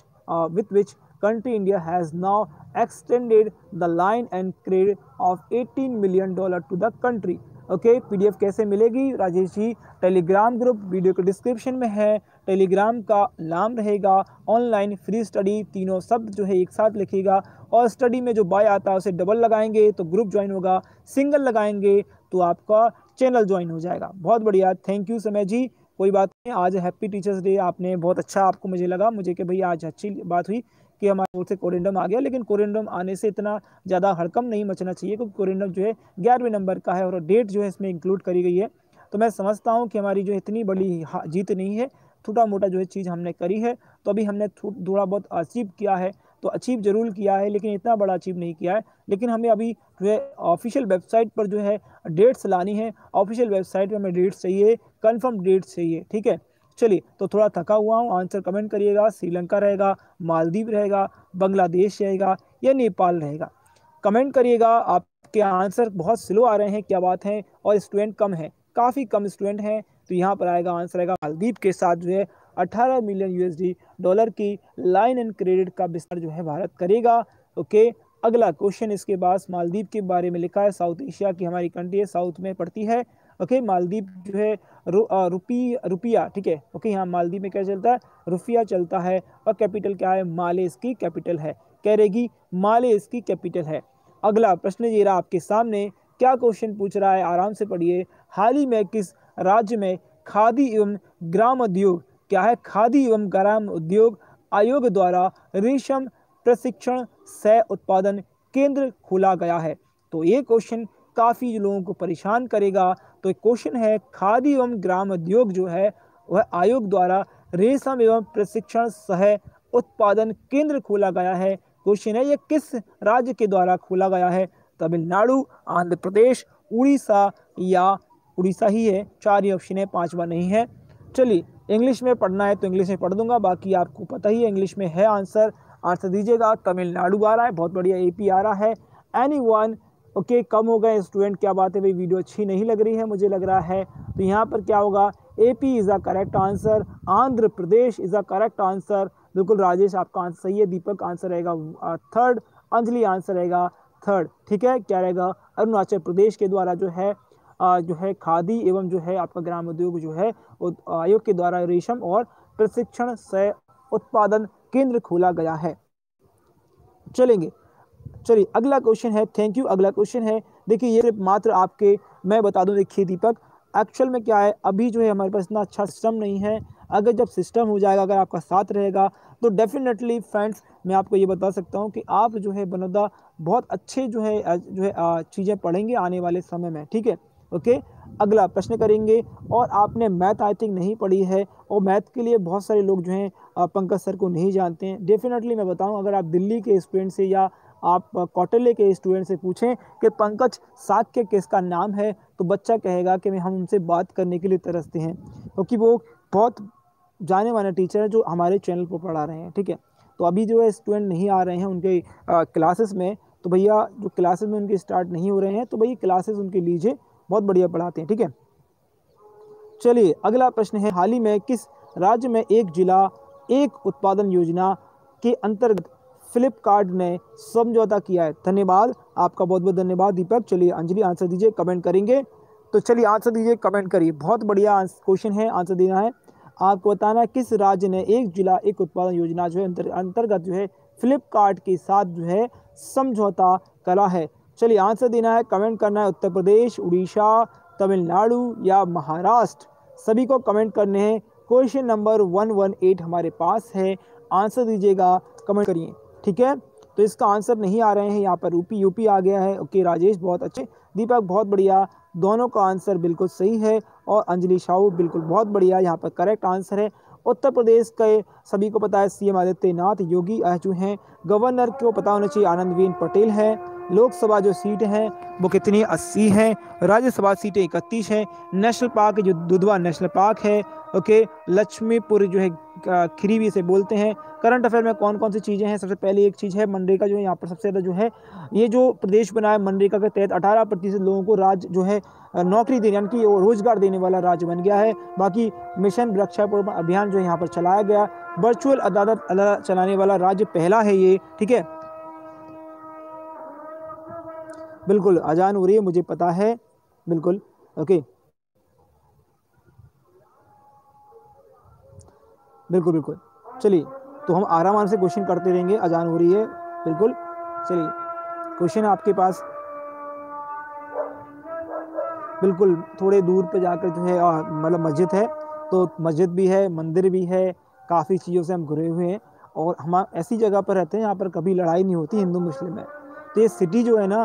with which country India has now extended the line and credit of $18 million to the country, okay. PDF कैसे मिलेगी Rajesh ji? Telegram group video के डिस्क्रिप्शन में है, टेलीग्राम का नाम रहेगा ऑनलाइन फ्री स्टडी, तीनों शब्द जो है एक साथ लिखेगा और स्टडी में जो बाय आता है उसे डबल लगाएंगे तो ग्रुप ज्वाइन होगा, सिंगल लगाएंगे तो आपका चैनल ज्वाइन हो जाएगा। बहुत बढ़िया, थैंक यू समय जी। कोई बात नहीं, आज हैप्पी टीचर्स डे, आपने बहुत अच्छा, आपको मुझे लगा मुझे कि भाई आज अच्छी बात हुई कि हमारे ओर से कोरेंडम आ गया, लेकिन कोरेंडम आने से इतना ज़्यादा हड़कम नहीं मचना चाहिए क्योंकि कोरेंडम जो है 11वें नंबर का है और डेट जो है इसमें इंक्लूड करी गई है। तो मैं समझता हूँ कि हमारी जो इतनी बड़ी जीत नहीं है, छोटा मोटा जो है चीज़ हमने करी है। तो अभी हमने थोड़ा बहुत अचीव किया है, तो अचीव जरूर किया है लेकिन इतना बड़ा अचीव नहीं किया है। लेकिन हमें अभी जो है ऑफिशियल वेबसाइट पर जो है डेट्स लानी है, ऑफिशियल वेबसाइट पर हमें डेट्स चाहिए, कंफर्म डेट्स चाहिए, ठीक है। चलिए तो थोड़ा थका हुआ हूँ, आंसर कमेंट करिएगा। श्रीलंका रहेगा, मालदीव रहेगा, बांग्लादेश रहेगा या नेपाल रहेगा, कमेंट करिएगा। आपके आंसर बहुत स्लो आ रहे हैं, क्या बात है? और स्टूडेंट कम है, काफ़ी कम स्टूडेंट हैं। तो यहाँ पर आएगा आंसर आएगा मालदीव के साथ जो है 18 मिलियन यूएसडी डॉलर की लाइन एंड क्रेडिट का विस्तार जो है भारत करेगा, ओके। अगला क्वेश्चन इसके बाद मालदीव के बारे में लिखा है, साउथ एशिया की हमारी कंट्री है, साउथ में पड़ती है, ओके। मालदीव जो है रुपया, ठीक है, ओके। यहाँ मालदीव में क्या चलता है? रुपया चलता है और कैपिटल क्या है? माले इसकी कैपिटल है, कह रहेगी माले इसकी कैपिटल है। अगला प्रश्न ये रहा आपके सामने, क्या क्वेश्चन पूछ रहा है? आराम से पढ़िए। हाल ही में किस राज्य में खादी एवं ग्राम उद्योग, क्या है? खादी एवं ग्राम उद्योग आयोग द्वारा रेशम प्रशिक्षण सह उत्पादन केंद्र खोला गया है? तो ये क्वेश्चन काफ़ी लोगों को परेशान करेगा। तो क्वेश्चन है खादी एवं ग्राम उद्योग जो है वह आयोग द्वारा रेशम एवं प्रशिक्षण सह उत्पादन केंद्र खोला गया है। क्वेश्चन है यह किस राज्य के द्वारा खोला गया है? तमिलनाडु, आंध्र प्रदेश, उड़ीसा या उड़ीसा ही है। चार ही ऑप्शन है, पांचवा नहीं है। चलिए इंग्लिश में पढ़ना है तो इंग्लिश में पढ़ दूंगा, बाकी आपको पता ही है इंग्लिश में है। आंसर दीजिएगा। तमिलनाडु आ रहा है, बहुत बढ़िया। एपी आ रहा है। एनीवन ओके, कम हो गए स्टूडेंट, क्या बात है भाई, वीडियो अच्छी नहीं लग रही है मुझे लग रहा है। तो यहाँ पर क्या होगा, AP is a correct answer, Andhra Pradesh is a correct answer. बिल्कुल राजेश आपका आंसर सही है। दीपक आंसर रहेगा थर्ड, अंजलि आंसर रहेगा थर्ड। ठीक है, क्या रहेगा, अरुणाचल प्रदेश के द्वारा जो है खादी एवं जो है आपका ग्राम उद्योग जो है आयोग के द्वारा रेशम और प्रशिक्षण से उत्पादन केंद्र खोला गया है। चलिए अगला क्वेश्चन है। Thank you. अगला क्वेश्चन है, देखिए ये सिर्फ मात्र आपके, मैं बता दूं, देखिए दीपक एक्चुअल में क्या है, अभी जो है हमारे पास इतना अच्छा सिस्टम नहीं है। अगर जब सिस्टम हो जाएगा, अगर आपका साथ रहेगा तो डेफिनेटली फ्रेंड्स मैं आपको ये बता सकता हूँ कि आप जो है बनौदा बहुत अच्छे जो है चीज़ें पढ़ेंगे आने वाले समय में। ठीक है ओके, अगला प्रश्न करेंगे। और आपने मैथ आई थिंक नहीं पढ़ी है, और मैथ के लिए बहुत सारे लोग जो हैं पंकज सर को नहीं जानते हैं। डेफिनेटली मैं बताऊं, अगर आप दिल्ली के स्टूडेंट से या आप कौटल्य के स्टूडेंट से पूछें कि पंकज साक्य किसका नाम है, तो बच्चा कहेगा कि हम उनसे बात करने के लिए तरसते हैं, क्योंकि वो बहुत जाने माने टीचर हैं जो हमारे चैनल पर पढ़ा रहे हैं। ठीक है, तो अभी जो है स्टूडेंट नहीं आ रहे हैं उनके क्लासेस में, तो भैया जो क्लासेस में उनके स्टार्ट नहीं हो रहे हैं तो भैया क्लासेस उनके लीजिए, बहुत बढ़िया पढ़ाते हैं। ठीक है, चलिए अगला प्रश्न है, हाल ही में किस राज्य में एक जिला एक उत्पादन योजना के अंतर्गत फ्लिपकार्ट ने समझौता किया है? धन्यवाद आपका, बहुत बहुत धन्यवाद दीपक। चलिए अंजलि आंसर दीजिए, कमेंट करेंगे तो चलिए आंसर दीजिए, कमेंट करिए। बहुत बढ़िया क्वेश्चन है, आंसर देना है आपको, बताना है किस राज्य ने एक जिला एक उत्पादन योजना जो है अंतर्गत जो है फ्लिपकार्ट के साथ जो है समझौता करा है। चलिए आंसर देना है, कमेंट करना है। उत्तर प्रदेश, उड़ीसा, तमिलनाडु या महाराष्ट्र, सभी को कमेंट करने हैं। क्वेश्चन नंबर 118 हमारे पास है, आंसर दीजिएगा, कमेंट करिए। ठीक है, तो इसका आंसर नहीं आ रहे हैं, यहाँ पर यूपी आ गया है। ओके राजेश बहुत अच्छे, दीपक बहुत बढ़िया, दोनों का आंसर बिल्कुल सही है। और अंजलि साहू बिल्कुल बहुत बढ़िया, यहाँ पर करेक्ट आंसर है। उत्तर प्रदेश के सभी को पता है सीएम आदित्यनाथ, योगी जो हैं गवर्नर को पता होना चाहिए आनंदीबेन पटेल है। लोकसभा जो सीटें हैं वो कितनी, 80 हैं। राज्यसभा सीटें 31 हैं। नेशनल पार्क जो दुधवा नेशनल पार्क है, ओके, लक्ष्मीपुर जो है खिरीवी से बोलते हैं। करंट अफेयर में कौन कौन सी चीज़ें हैं, सबसे पहले एक चीज़ है मनरेगा जो है यहाँ पर सबसे ज़्यादा जो है ये जो प्रदेश बना है मनरेगा के तहत 18% लोगों को राज्य जो है नौकरी देने यानी कि रोजगार देने वाला राज्य बन गया है। बाकी मिशन वृक्षारोपण अभियान जो है यहाँ पर चलाया गया। वर्चुअल अदालत चलाने वाला राज्य पहला है ये। ठीक है, बिल्कुल अजान हो रही है मुझे पता है, बिल्कुल ओके, बिल्कुल बिल्कुल। चलिए तो हम आराम से क्वेश्चन करते रहेंगे, अजान हो रही है बिल्कुल। चलिए क्वेश्चन आपके पास बिल्कुल थोड़े दूर पे जाकर जो है मतलब मस्जिद है, तो मस्जिद भी है, मंदिर भी है, काफ़ी चीज़ों से हम घिरे हुए हैं। और हम ऐसी जगह पर रहते हैं यहाँ पर कभी लड़ाई नहीं होती हिंदू मुस्लिम में। तो ये सिटी जो है ना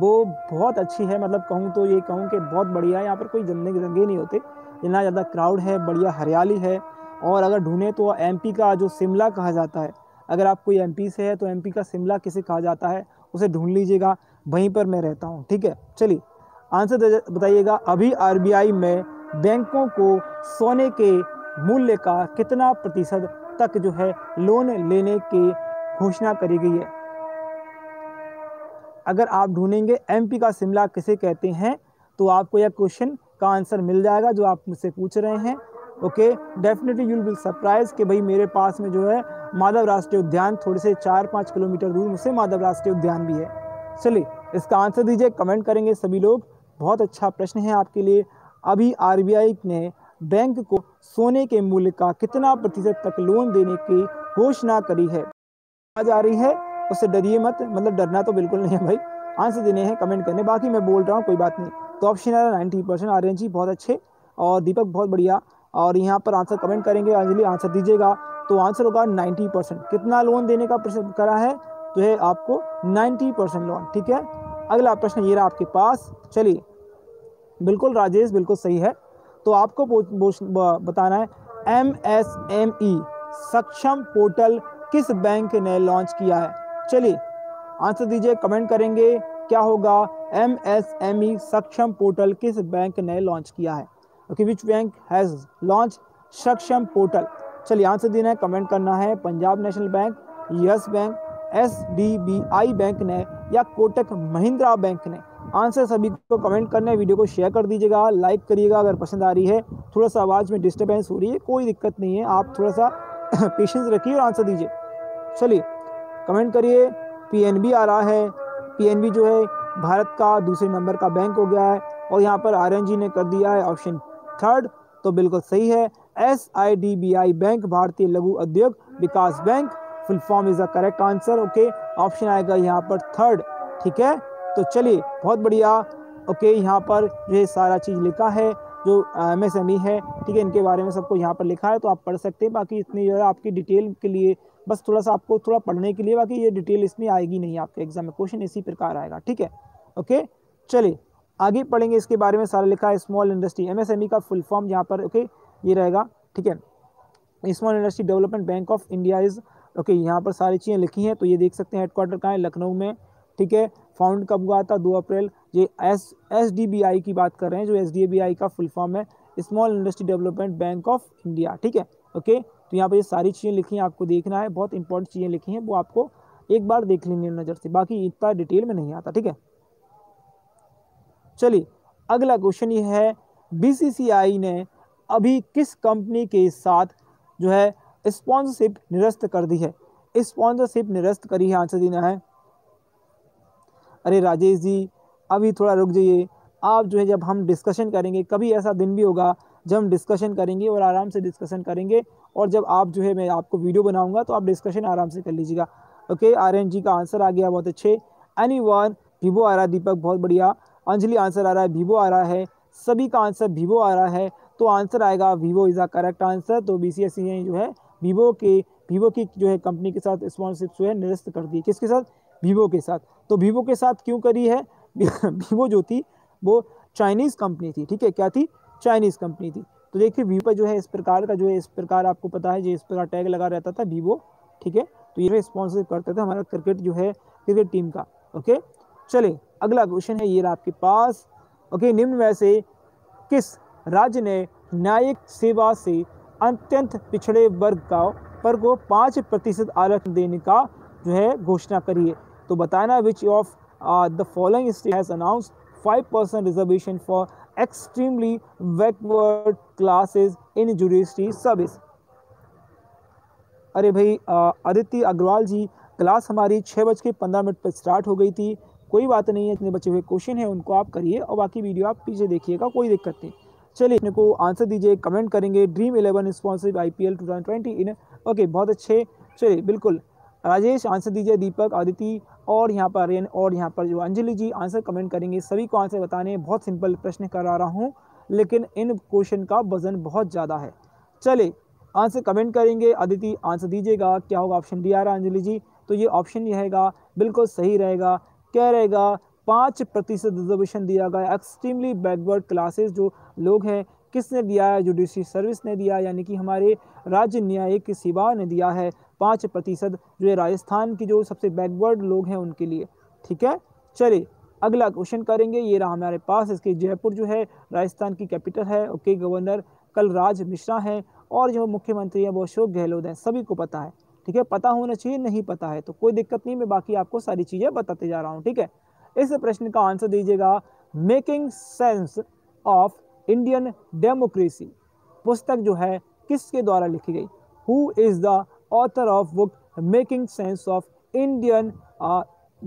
वो बहुत अच्छी है, मतलब कहूँ तो ये कहूँ कि बहुत बढ़िया है। यहाँ पर कोई दंगे नहीं होते, इतना ज़्यादा क्राउड है, बढ़िया हरियाली है। और अगर ढूंढें तो एमपी का जो शिमला कहा जाता है, अगर आप कोई एमपी से है तो एमपी का शिमला किसे कहा जाता है उसे ढूंढ लीजिएगा, वहीं पर मैं रहता हूँ। ठीक है, चलिए आंसर बताइएगा। अभी आरबीआई में बैंकों को सोने के मूल्य का कितना प्रतिशत तक जो है लोन लेने की घोषणा करी गई है? अगर आप ढूंढेंगे एमपी का शिमला किसे कहते हैं तो आपको यह क्वेश्चन का आंसर मिल जाएगा जो आप मुझसे पूछ रहे हैं। Okay, definitely you will be surprise कि भाई मेरे पास में जो है माधव राष्ट्रीय उद्यान, थोड़े से 4-5 किलोमीटर दूर मुझसे माधव राष्ट्रीय उद्यान भी है। चलिए इसका आंसर दीजिए, कमेंट करेंगे सभी लोग। बहुत अच्छा प्रश्न है आपके लिए। अभी आरबीआई ने बैंक को सोने के मूल्य का कितना प्रतिशत तक लोन देने की घोषणा करी है? आज आ रही है, उससे डरिए मत, मतलब डरना तो बिल्कुल नहीं है भाई। आंसर देने हैं, कमेंट करने, बाकी मैं बोल रहा हूँ कोई बात नहीं। तो ऑप्शन आ रहा है 90% आर्यन जी बहुत अच्छे और दीपक बहुत बढ़िया। और यहाँ पर आंसर कमेंट करेंगे, अंजलि आंसर दीजिएगा। तो आंसर होगा 90%। कितना लोन देने का प्रश्न करा है तो है आपको 90% लोन। ठीक है, अगला प्रश्न ये रहा आपके पास। चलिए बिल्कुल राजेश बिल्कुल सही है। तो आपको बताना है MSME सक्षम पोर्टल किस बैंक ने लॉन्च किया है। चलिए आंसर दीजिए, कमेंट करेंगे क्या होगा, MSME सक्षम पोर्टल किस बैंक ने लॉन्च किया है। Okay, which bank has launch Saksham portal. चलिए आंसर देना है, कमेंट करना है। Punjab national bank, yes bank, SDBI bank ने या कोटक महिंद्रा बैंक ने। आंसर सभी को कमेंट करना है, वीडियो को शेयर कर दीजिएगा, लाइक करिएगा अगर पसंद आ रही है। थोड़ा सा आवाज़ में डिस्टर्बेंस हो रही है, कोई दिक्कत नहीं है, आप थोड़ा सा पेशेंस रखिए और आंसर दीजिए। चलिए कमेंट करिए। PNB आ रहा है, PNB जो है भारत का दूसरे नंबर का बैंक हो गया है और यहाँ पर RNG ने कर दिया है ऑप्शन थर्ड, तो बिल्कुल सही है। SIDBI बैंक भारतीय लघु उद्योग विकास bank, full form is the correct answer. Okay, option आएगा यहाँ पर थर्ड, ठीक है। तो चलिए बहुत बढ़िया। ओके, यहाँ पर जो है सारा चीज़ लिखा है जो MSME है, ठीक है, इनके बारे में सबको यहाँ पर लिखा है, तो आप पढ़ सकते हैं। बाकी इतनी जो है आपकी डिटेल के लिए बस थोड़ा सा आपको थोड़ा पढ़ने के लिए, बाकी ये डिटेल इसमें आएगी नहीं, आपके एग्जाम में क्वेश्चन इसी प्रकार आएगा, ठीक है। ओके, चलिए आगे पढ़ेंगे, इसके बारे में सारा लिखा है। स्मॉल इंडस्ट्री MSME का फुल फॉर्म यहाँ पर ओके ये रहेगा, ठीक है। Small industry development bank of India is okay, यहाँ पर सारी चीज़ें लिखी हैं, तो ये देख सकते हैं हेडक्वार्टर कहाँ है, लखनऊ में, ठीक है। फाउंड कब हुआ था, 2 अप्रैल। ये SDBI की बात कर रहे हैं, जो SDBI का फुल फॉर्म है small industry development bank of India, ठीक है। ओके, तो यहाँ पर ये सारी चीज़ें लिखी हैं, आपको देखना है, बहुत इंपॉर्टेंट चीज़ें लिखी हैं, वो आपको एक बार देख लेंगे नज़र से, बाकी इतना डिटेल में नहीं आता, ठीक है। चलिए अगला क्वेश्चन ये है, BCCI ने अभी किस कंपनी के साथ जो है स्पॉन्सरशिप निरस्त कर दी है। स्पॉन्सरशिप निरस्त करी है, आंसर देना है। अरे राजेश जी अभी थोड़ा रुक जाइए, आप जो है जब हम डिस्कशन करेंगे, कभी ऐसा दिन भी होगा जब हम डिस्कशन करेंगे और आराम से डिस्कशन करेंगे, और जब आप जो है मैं आपको वीडियो बनाऊंगा तो आप डिस्कशन आराम से कर लीजिएगा। ओके, RNG का आंसर आ गया, बहुत अच्छे। एनीवन वीवो आ रहा है, दीपक बहुत बढ़िया। अंजलि आंसर आ रहा है, वीवो आ रहा है, सभी का आंसर वीवो आ रहा है, तो आंसर आएगा Vivo is a correct answer. तो BCCI ने जो है वीवो की जो है कंपनी के साथ स्पॉन्सरशिप जो है निरस्त कर दी। किसके साथ, वीवो के साथ। तो वीवो के साथ क्यों करी है, वीवो जो थी वो चाइनीज़ कंपनी थी, ठीक है, क्या थी, चाइनीज़ कंपनी थी। तो देखिए वीवो जो है इस प्रकार का जो है, इस प्रकार आपको पता है जो इस प्रकार टैग लगा रहता था वीवो, ठीक है। तो ये स्पॉन्सरशिप करते थे हमारा क्रिकेट जो है, क्रिकेट टीम का। ओके, चले अगला क्वेश्चन है, ये रहा आपके पास। ओके, निम्न में से किस राज्य ने न्यायिक सेवा से अत्यंत पिछड़े वर्ग का पर को 5% आरक्षण देने का जो है घोषणा करी है। तो बताना which of the following state has announce 5% reservation for extremely backward classes in judiciary service. अरे भाई आदित्य अग्रवाल जी, क्लास हमारी 6:15 पर स्टार्ट हो गई थी, कोई बात नहीं है, इतने बचे हुए क्वेश्चन है उनको आप करिए और बाकी वीडियो आप पीछे देखिएगा, कोई दिक्कत नहीं। चलिए अपने को आंसर दीजिए, कमेंट करेंगे। Dream 11 sponsored IPL 2020 in okay, बहुत अच्छे। चलिए बिल्कुल राजेश आंसर दीजिए, दीपक, आदिति और यहाँ पर रेन और यहाँ पर जो अंजलि जी आंसर कमेंट करेंगे। सभी को आंसर बताने, बहुत सिंपल प्रश्न करा रहा हूँ लेकिन इन क्वेश्चन का वजन बहुत ज़्यादा है। चलिए आंसर कमेंट करेंगे, आदिति आंसर दीजिएगा, क्या होगा, ऑप्शन डी आ रहा है अंजलि जी, तो ये ऑप्शन ये रहेगा, बिल्कुल सही रहेगा। क्या रहेगा, 5% रिजर्वेशन दिया गया एक्सट्रीमली बैकवर्ड क्लासेस जो लोग हैं, किसने दिया है, जुडिशरी सर्विस ने दिया, यानी कि हमारे राज्य न्यायिक सेवा ने दिया है 5% जो है राजस्थान की जो सबसे बैकवर्ड लोग हैं उनके लिए, ठीक है। चलिए अगला क्वेश्चन करेंगे, ये रहा हमारे पास। इसके जयपुर जो है राजस्थान की कैपिटल है। ओके, गवर्नर कलराज मिश्रा हैं और जो मुख्यमंत्री हैं वो अशोक गहलोत हैं, सभी को पता है, ठीक है। पता होना चाहिए, नहीं पता है तो कोई दिक्कत नहीं, मैं बाकी आपको सारी चीज़ें बताते जा रहा हूँ, ठीक है। इस प्रश्न का आंसर दीजिएगा, making sense of Indian democracy पुस्तक जो है किसके द्वारा लिखी गई, who is the author of book making sense of Indian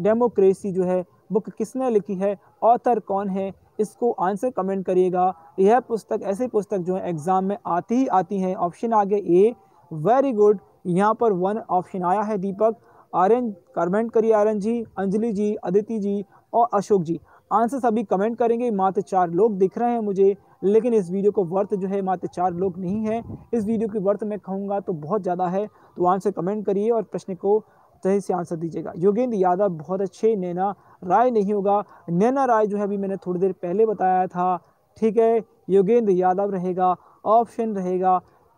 democracy, जो है बुक किसने लिखी है, ऑथर कौन है, इसको आंसर कमेंट करिएगा। यह पुस्तक ऐसी पुस्तक जो है एग्जाम में आती ही आती हैं। ऑप्शन आगे ए, वेरी गुड, यहाँ पर 1 ऑप्शन आया है दीपक, आर्यन कमेंट करिए, आर्यन जी, अंजलि जी, अदिति जी और अशोक जी, आंसर सभी कमेंट करेंगे। मात्र 4 लोग दिख रहे हैं मुझे, लेकिन इस वीडियो को वर्थ जो है मात्र 4 लोग नहीं है, इस वीडियो की वर्थ मैं कहूँगा तो बहुत ज़्यादा है, तो आंसर कमेंट करिए और प्रश्न को सही से आंसर दीजिएगा। योगेंद्र यादव बहुत अच्छे, नैना राय नहीं होगा, नैना राय जो है अभी मैंने थोड़ी देर पहले बताया था, ठीक है, योगेंद्र यादव रहेगा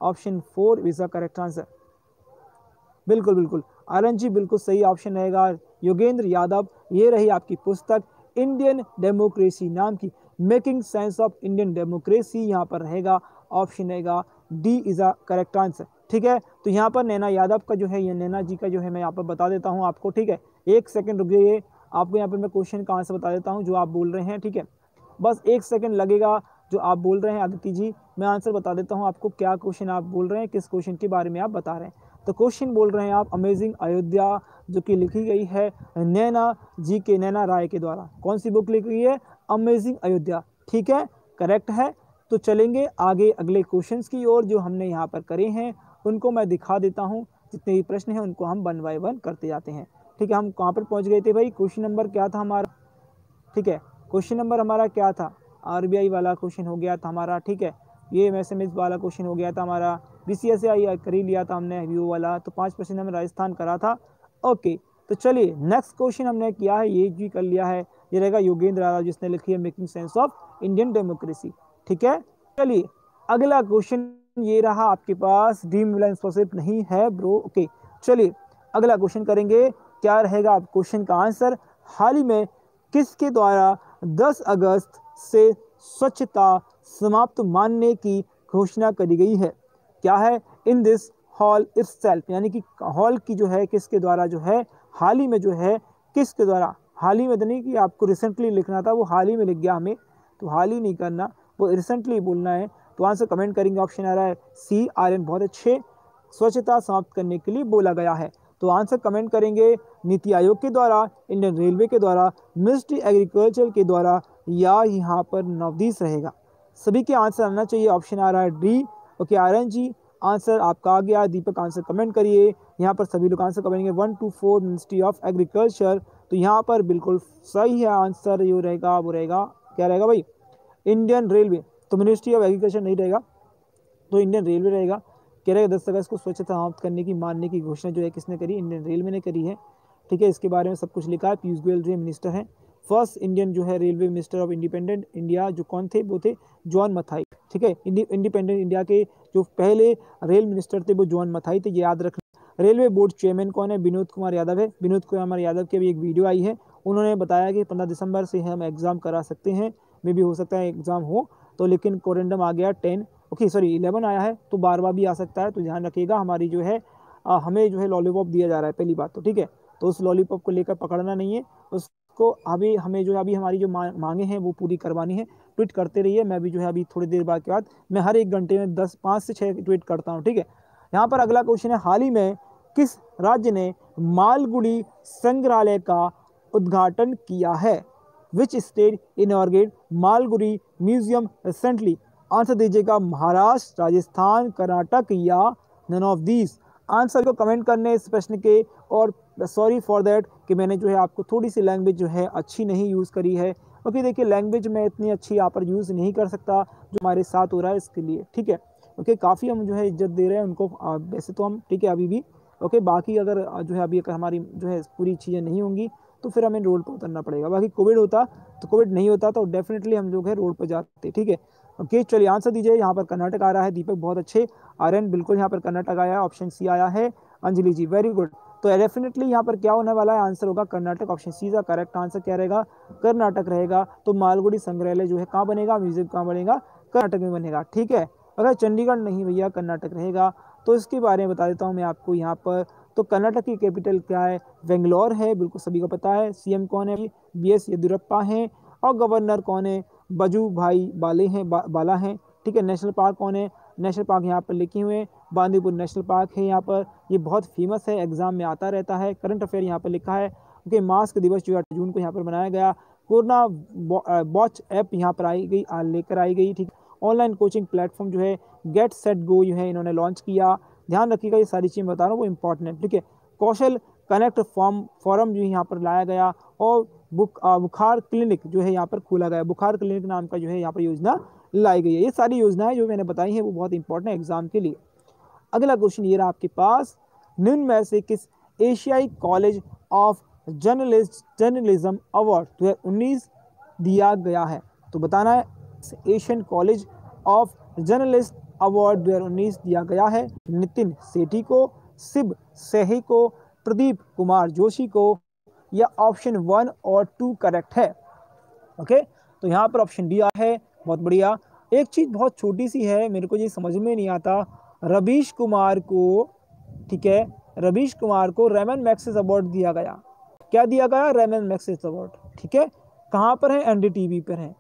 ऑप्शन 4 इसका करेक्ट आंसर। बिल्कुल बिल्कुल आरएनजी बिल्कुल सही ऑप्शन रहेगा योगेंद्र यादव। ये रही आपकी पुस्तक इंडियन डेमोक्रेसी नाम की, making sense of Indian democracy, यहाँ पर रहेगा ऑप्शन रहेगा D is a correct answer. ठीक है, तो यहाँ पर नैना यादव का जो है ये नैना जी का जो है मैं यहाँ पर बता देता हूँ आपको। ठीक है, एक सेकंड रुक जाइए, आपको यहाँ पर मैं क्वेश्चन कहाँ से बता देता हूँ जो आप बोल रहे हैं। ठीक है, बस एक सेकंड लगेगा जो आप बोल रहे हैं आदित्य जी, मैं आंसर बता देता हूँ आपको क्या क्वेश्चन आप बोल रहे हैं, किस क्वेश्चन के बारे में आप बता रहे हैं। तो क्वेश्चन बोल रहे हैं आप अमेजिंग अयोध्या जो कि लिखी गई है नैना जी के, नैना राय के द्वारा। कौन सी बुक लिखी गई है? अमेजिंग अयोध्या। ठीक है, करेक्ट है। तो चलेंगे आगे अगले क्वेश्चंस की ओर जो हमने यहाँ पर करे हैं उनको मैं दिखा देता हूँ। जितने भी प्रश्न हैं उनको हम 1 बाय 1 करते जाते हैं। ठीक है, हम कहाँ पर पहुँच गए थे भाई? क्वेश्चन नंबर क्या था हमारा? ठीक है, क्वेश्चन नंबर हमारा क्या था? आरबीआई वाला क्वेश्चन हो गया था हमारा। ठीक है, ये एमएसएमएस वाला क्वेश्चन हो गया था हमारा। बीसीएसआई कर ही लिया था हमने वीवो वाला, तो 5% हमने राजस्थान करा था। ओके, तो चलिए नेक्स्ट क्वेश्चन हमने किया है ये जी कर लिया है, ये रहेगा योगेंद्र यादव जिसने लिखी है making sense of Indian democracy. ठीक है, चलिए अगला क्वेश्चन ये रहा आपके पास, ड्रीम लाइन स्पॉन्सरशिप नहीं है ब्रो। ओके, चलिए अगला क्वेश्चन करेंगे, क्या रहेगा आप क्वेश्चन का आंसर? हाल ही में किसके द्वारा 10 अगस्त से स्वच्छता समाप्त मानने की घोषणा करी गई है? क्या है? इन दिस हॉल इटसेल्फ, यानी कि हॉल की जो है किसके द्वारा जो है हाल ही में जो है किसके द्वारा, हाल ही में तो नहीं कि आपको रिसेंटली लिखना था वो हाल ही में लिख गया हमें, तो हाल ही नहीं करना वो रिसेंटली बोलना है। तो आंसर कमेंट करेंगे, ऑप्शन आ रहा है सी आर्यन, बहुत अच्छे, स्वच्छता समाप्त करने के लिए बोला गया है। तो आंसर कमेंट करेंगे नीति आयोग के द्वारा, इंडियन रेलवे के द्वारा, मिनिस्ट्री एग्रीकल्चर के द्वारा, या यहाँ पर नवदीश रहेगा। सभी के आंसर आना चाहिए, ऑप्शन आ रहा है D. Okay Aryan ji answer आपका आ गया। दीपक आंसर कमेंट करिए, यहाँ पर सभी लोग आंसर करेंगे 1 to 4 मिनिस्ट्री ऑफ एग्रीकल्चर। तो यहाँ पर बिल्कुल सही है आंसर, ये रहेगा वो रहेगा क्या रहेगा भाई? इंडियन रेलवे, तो मिनिस्ट्री ऑफ एग्रीकल्चर नहीं रहेगा तो इंडियन रेलवे रहेगा। कह रहेगा 10 अगस्त को स्वच्छता समाप्त करने की मानने की घोषणा जो है किसने करी? इंडियन रेलवे ने करी है। ठीक है, इसके बारे में सब कुछ लिखा है, पीयूष गोयल जो मिनिस्टर हैं, फर्स्ट इंडियन जो है railway minister of independent India जो कौन थे? वो थे जॉन मथाई। ठीक है, इंडिपेंडेंट इंडिया के जो पहले रेल मिनिस्टर थे वो जॉन मथाई थे, याद रखना। रेलवे बोर्ड चेयरमैन कौन है? विनोद कुमार यादव है। विनोद कुमार यादव की अभी एक वीडियो आई है, उन्होंने बताया कि 15 दिसंबर से हम एग्ज़ाम करा सकते हैं, मे भी हो सकता है एग्ज़ाम हो, तो लेकिन कोरेंडम आ गया 10, ओके सॉरी 11 आया है, तो 12वां भी आ सकता है। तो ध्यान रखिएगा, हमारी जो है हमें जो है लॉलीपॉप दिया जा रहा है पहली बात तो। ठीक है, तो उस लॉलीपॉप को लेकर पकड़ना नहीं है, उसको अभी हमें जो है अभी हमारी जो मांगे हैं वो पूरी करवानी है। ट्वीट करते रहिए, मैं भी जो है अभी थोड़ी देर बाद के बाद मैं हर 1 घंटे में 5 से 6 ट्वीट करता हूँ। ठीक है, यहाँ पर अगला क्वेश्चन है, हाल ही में किस राज्य ने मालगुडी संग्रहालय का उद्घाटन किया है? Which state inaugurated Malgudi Museum recently? Answer दीजिएगा महाराष्ट्र, राजस्थान, कर्नाटक या none of these। आंसर को कमेंट करने इस प्रश्न के, और सॉरी फॉर दैट कि मैंने जो है आपको थोड़ी सी लैंग्वेज जो है अच्छी नहीं यूज़ करी है। ओके, देखिए लैंग्वेज मैं इतनी अच्छी यहाँ पर यूज़ नहीं कर सकता जो हमारे साथ हो रहा है इसके लिए। ठीक है, ओके काफ़ी हम जो है इज्जत दे रहे हैं उनको वैसे तो हम। ठीक है, अभी भी ओके, बाकी अगर जो है अभी अगर हमारी जो है पूरी चीज़ें नहीं होंगी तो फिर हमें रोड पर उतरना पड़ेगा। बाकी कोविड होता तो कोविड नहीं होता तो डेफिनेटली हम लोग है रोड पर जाते। ठीक है, ओके चलिए आंसर दीजिए, यहाँ पर कर्नाटक आ रहा है। दीपक बहुत अच्छे, आर्यन बिल्कुल यहाँ पर कर्नाटक आया, ऑप्शन सी आया है। अंजलि जी वेरी गुड, तो डेफिनेटली यहाँ पर क्या होने वाला है? आंसर होगा कर्नाटक, ऑप्शन सी का करेक्ट आंसर क्या रहेगा? कर्नाटक रहेगा। तो मालगुडी संग्रहालय जो है कहाँ बनेगा? म्यूजियम कहाँ बनेगा? कर्नाटक में बनेगा। ठीक है, अगर चंडीगढ़ नहीं भैया कर्नाटक रहेगा, तो इसके बारे में बता देता हूँ मैं आपको। यहाँ पर तो कर्नाटक की कैपिटल क्या है? बेंगलोर है, बिल्कुल सभी को पता है। सीएम कौन है? बीएस येदियुरप्पा हैं, और गवर्नर कौन है? बजू भाई बाले हैं, बाला हैं। ठीक है, नेशनल पार्क कौन है? नेशनल पार्क यहाँ पर लिखे हुए हैं, बांदीपुर नेशनल पार्क है यहाँ पर, ये बहुत फेमस है, एग्जाम में आता रहता है। करंट अफेयर यहाँ पर लिखा है। ओके, मास्क दिवस जो 8 जून को यहाँ पर मनाया गया। कोरोना वॉच ऐप यहाँ पर आई गई, लेकर आई गई। ठीक, ऑनलाइन कोचिंग प्लेटफॉर्म जो है गेट सेट गो जो है इन्होंने लॉन्च किया। ध्यान रखिएगा, ये सारी चीज़ें बता रहा हूँ वो इंपॉर्टेंट है। ठीक है, कौशल कनेक्ट फॉरम जो है यहाँ पर लाया गया, और बुखार क्लिनिक जो है यहाँ पर खोला गया। बुखार क्लिनिक नाम का जो है यहाँ पर योजना लाई गई है। ये सारी योजनाएं जो मैंने बताई हैं वो बहुत इंपॉर्टेंट है एग्जाम के लिए। अगला क्वेश्चन ये रहा आपके पास, निम्न में से किस एशियाई कॉलेज ऑफ जर्नलिज्म अवार्ड 2019 दिया गया है? तो बताना है Asian college of journalist award 2019 दिया गया है। नितिन सेठी को, शिव सेही को, प्रदीप कुमार जोशी को। यह ऑप्शन 1 और 2 करेक्ट है। ओके, तो यहाँ पर ऑप्शन डी आया है, बहुत बढ़िया। एक चीज़ बहुत छोटी सी है, मेरे को ये समझ में नहीं आता। रवीश कुमार को, ठीक है, रवीश कुमार को रेमन मैक्सिस अवार्ड दिया गया। क्या दिया गया? रेमन मैक्सिस अवार्ड, ठीक है। कहाँ पर है? एनडीटीवी पर है,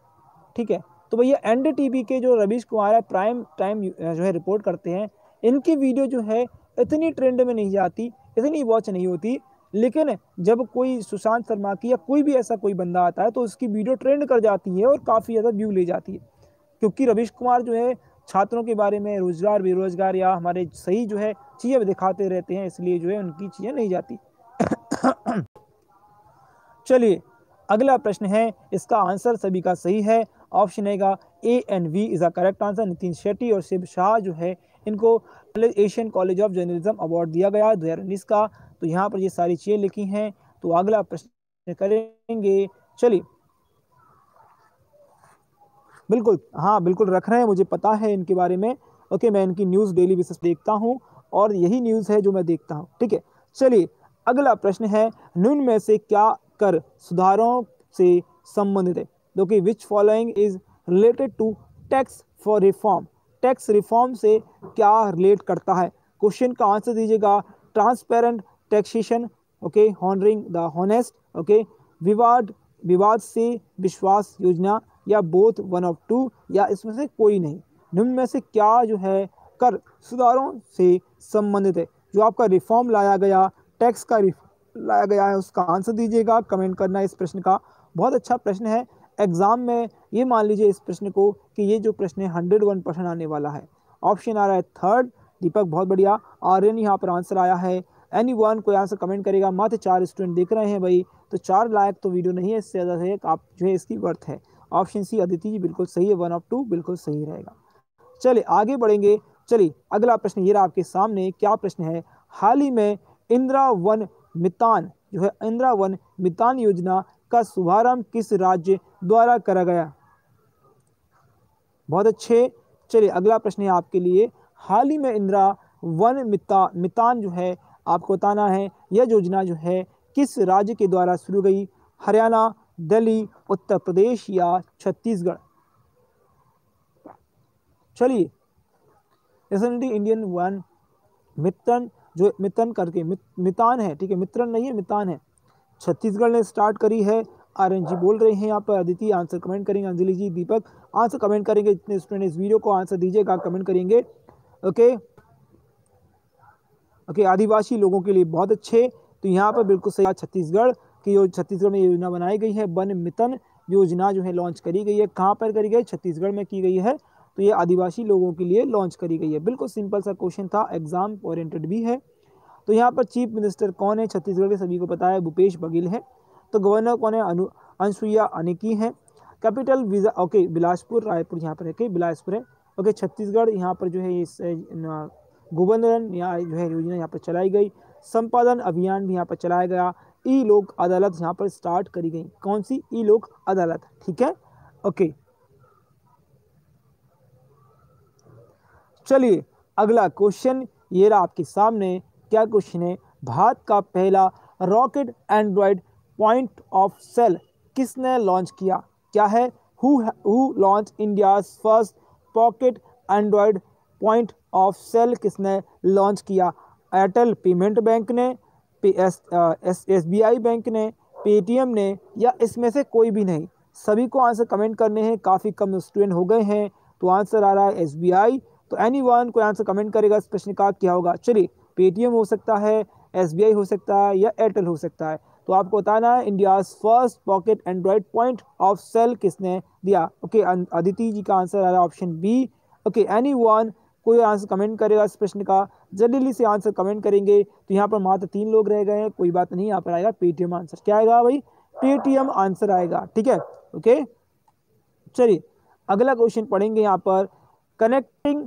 ठीक है। तो भैया एनडीटीवी के जो रवीश कुमार है, प्राइम टाइम जो है रिपोर्ट करते हैं, इनकी वीडियो जो है इतनी ट्रेंड में नहीं जाती, इतनी वॉच नहीं होती, लेकिन जब कोई सुशांत शर्मा की या कोई भी ऐसा कोई बंदा आता है तो उसकी वीडियो ट्रेंड कर जाती है और काफ़ी ज़्यादा व्यू ले जाती है। क्योंकि रवीश कुमार जो है छात्रों के बारे में रोजगार बेरोजगार या हमारे सही जो है चीज़ें दिखाते रहते हैं, इसलिए जो है उनकी चीज़ें नहीं जाती। चलिए अगला प्रश्न है, इसका आंसर सभी का सही है। ऑप्शन आएगा A and V is a correct answer. Nitin Shetty और शिव शाह जो है इनको Asian college of journalism award दिया गया है 2019 का। तो यहाँ पर ये सारी चीज़ें लिखी हैं। तो अगला प्रश्न करेंगे, चलिए बिल्कुल, हाँ बिल्कुल रख रहे हैं, मुझे पता है इनके बारे में। ओके, मैं इनकी न्यूज़ डेली बेसिस देखता हूँ और यही न्यूज़ है जो मैं देखता हूँ, ठीक है। चलिए अगला प्रश्न है, निम्न में से क्या कर सुधारों से संबंधित है? जो कि which following is related to tax for reform, tax reform से क्या रिलेट करता है? क्वेश्चन का आंसर दीजिएगा। Transparent taxation, okay, honoring the honest, okay, विवाद से विश्वास योजना, या बोथ 1 of 2, या इसमें से कोई नहीं। निम्न में से क्या जो है कर सुधारों से संबंधित है? जो आपका रिफॉर्म लाया गया, टैक्स का रिफॉर्म लाया गया है, उसका आंसर दीजिएगा। कमेंट करना इस प्रश्न का, बहुत अच्छा प्रश्न है। एग्ज़ाम में ये मान लीजिए इस प्रश्न को कि ये जो प्रश्न है 101% आने वाला है। ऑप्शन आ रहा है थर्ड, दीपक बहुत बढ़िया। आर्यन यहाँ पर आंसर आया है। एनीवन कोई आंसर कमेंट करेगा। मात्र 4 स्टूडेंट देख रहे हैं भाई, तो 4 लायक तो वीडियो नहीं है, इससे ज़्यादा है आप जो है इसकी वर्थ है। ऑप्शन सी अदिति जी बिल्कुल सही है, 1 of 2 बिल्कुल सही रहेगा। चलिए आगे बढ़ेंगे। चलिए अगला प्रश्न ये रहा आपके सामने, क्या प्रश्न है? हाल ही में इंदिरा वन मितान योजना का शुभारंभ किस राज्य द्वारा करा गया? बहुत अच्छे। चलिए अगला प्रश्न है आपके लिए, हाल ही में इंदिरा वन मितान जो है आपको बताना है, यह योजना जो है किस राज्य के द्वारा शुरू गई? हरियाणा, दिल्ली, उत्तर प्रदेश, या छत्तीसगढ़? चलिए इंडियन वन मितान जो मितान करके मितान है, ठीक है, मित्रन नहीं है, मितान है, छत्तीसगढ़ ने स्टार्ट करी है। आर्यन जी बोल रहे हैं यहाँ पर। अदिति आंसर कमेंट करेंगे। अंजलि जी, दीपक आंसर कमेंट करेंगे। जितने स्टूडेंट इस वीडियो को आंसर दीजिएगा, कमेंट करेंगे। ओके ओके, आदिवासी लोगों के लिए बहुत अच्छे। तो यहाँ पर बिल्कुल सही, छत्तीसगढ़ की छत्तीसगढ़ में योजना बनाई गई है, वन मितान योजना जो है लॉन्च करी गई है। कहाँ पर करी गई? छत्तीसगढ़ में की गई है। तो ये आदिवासी लोगों के लिए लॉन्च करी गई है। बिल्कुल सिंपल सा क्वेश्चन था, एग्जाम ओरिएंटेड भी है। तो यहाँ पर चीफ मिनिस्टर कौन है? छत्तीसगढ़ के सभी को पता है, भूपेश बघेल है। तो गवर्नर कौन है? अनुसुईया अनेकी है। कैपिटल वीज़ा, ओके, बिलासपुर, रायपुर यहाँ पर है कि बिलासपुर है। ओके, छत्तीसगढ़ यहाँ पर जो है इस गवर्नर यहाँ जो है योजना यहाँ पर चलाई गई। संपादन अभियान भी यहाँ पर चलाया गया। ई लोक अदालत यहाँ पर स्टार्ट करी गई। कौन सी? ई लोक अदालत, ठीक है। ओके, चलिए अगला क्वेश्चन ये रहा आपके सामने, क्या क्वेश्चन है? भारत का पहला rocket android point of sale किसने लॉन्च किया? क्या है? Who launch India's first pocket android point of sale किसने लॉन्च किया? एयरटेल पेमेंट बैंक ने, SBI बैंक ने, पेटीएम ने, या इसमें से कोई भी नहीं? सभी को आंसर कमेंट करने हैं, काफ़ी कम स्टूडेंट हो गए हैं। तो आंसर आ रहा है SBI। तो एनीवन कोई आंसर कमेंट करेगा इस प्रश्न का क्या होगा? चलिए, पेटीएम हो सकता है, SBI हो सकता है, या एयरटेल हो सकता है। तो आपको बताना है India's first pocket android point of sale किसने दिया? ओके, अदिति जी का आंसर आ रहा है ऑप्शन बी। ओके, एनीवन कोई आंसर कमेंट करेगा इस प्रश्न का? जल्दी से आंसर कमेंट करेंगे। तो यहाँ पर मात्र 3 लोग रह गए हैं, कोई बात नहीं। यहाँ पर आएगा पेटीएम आंसर। क्या आएगा भाई? पेटीएम आंसर आएगा, ठीक है। ओके, चलिए अगला क्वेश्चन पढ़ेंगे यहाँ पर। कनेक्टिंग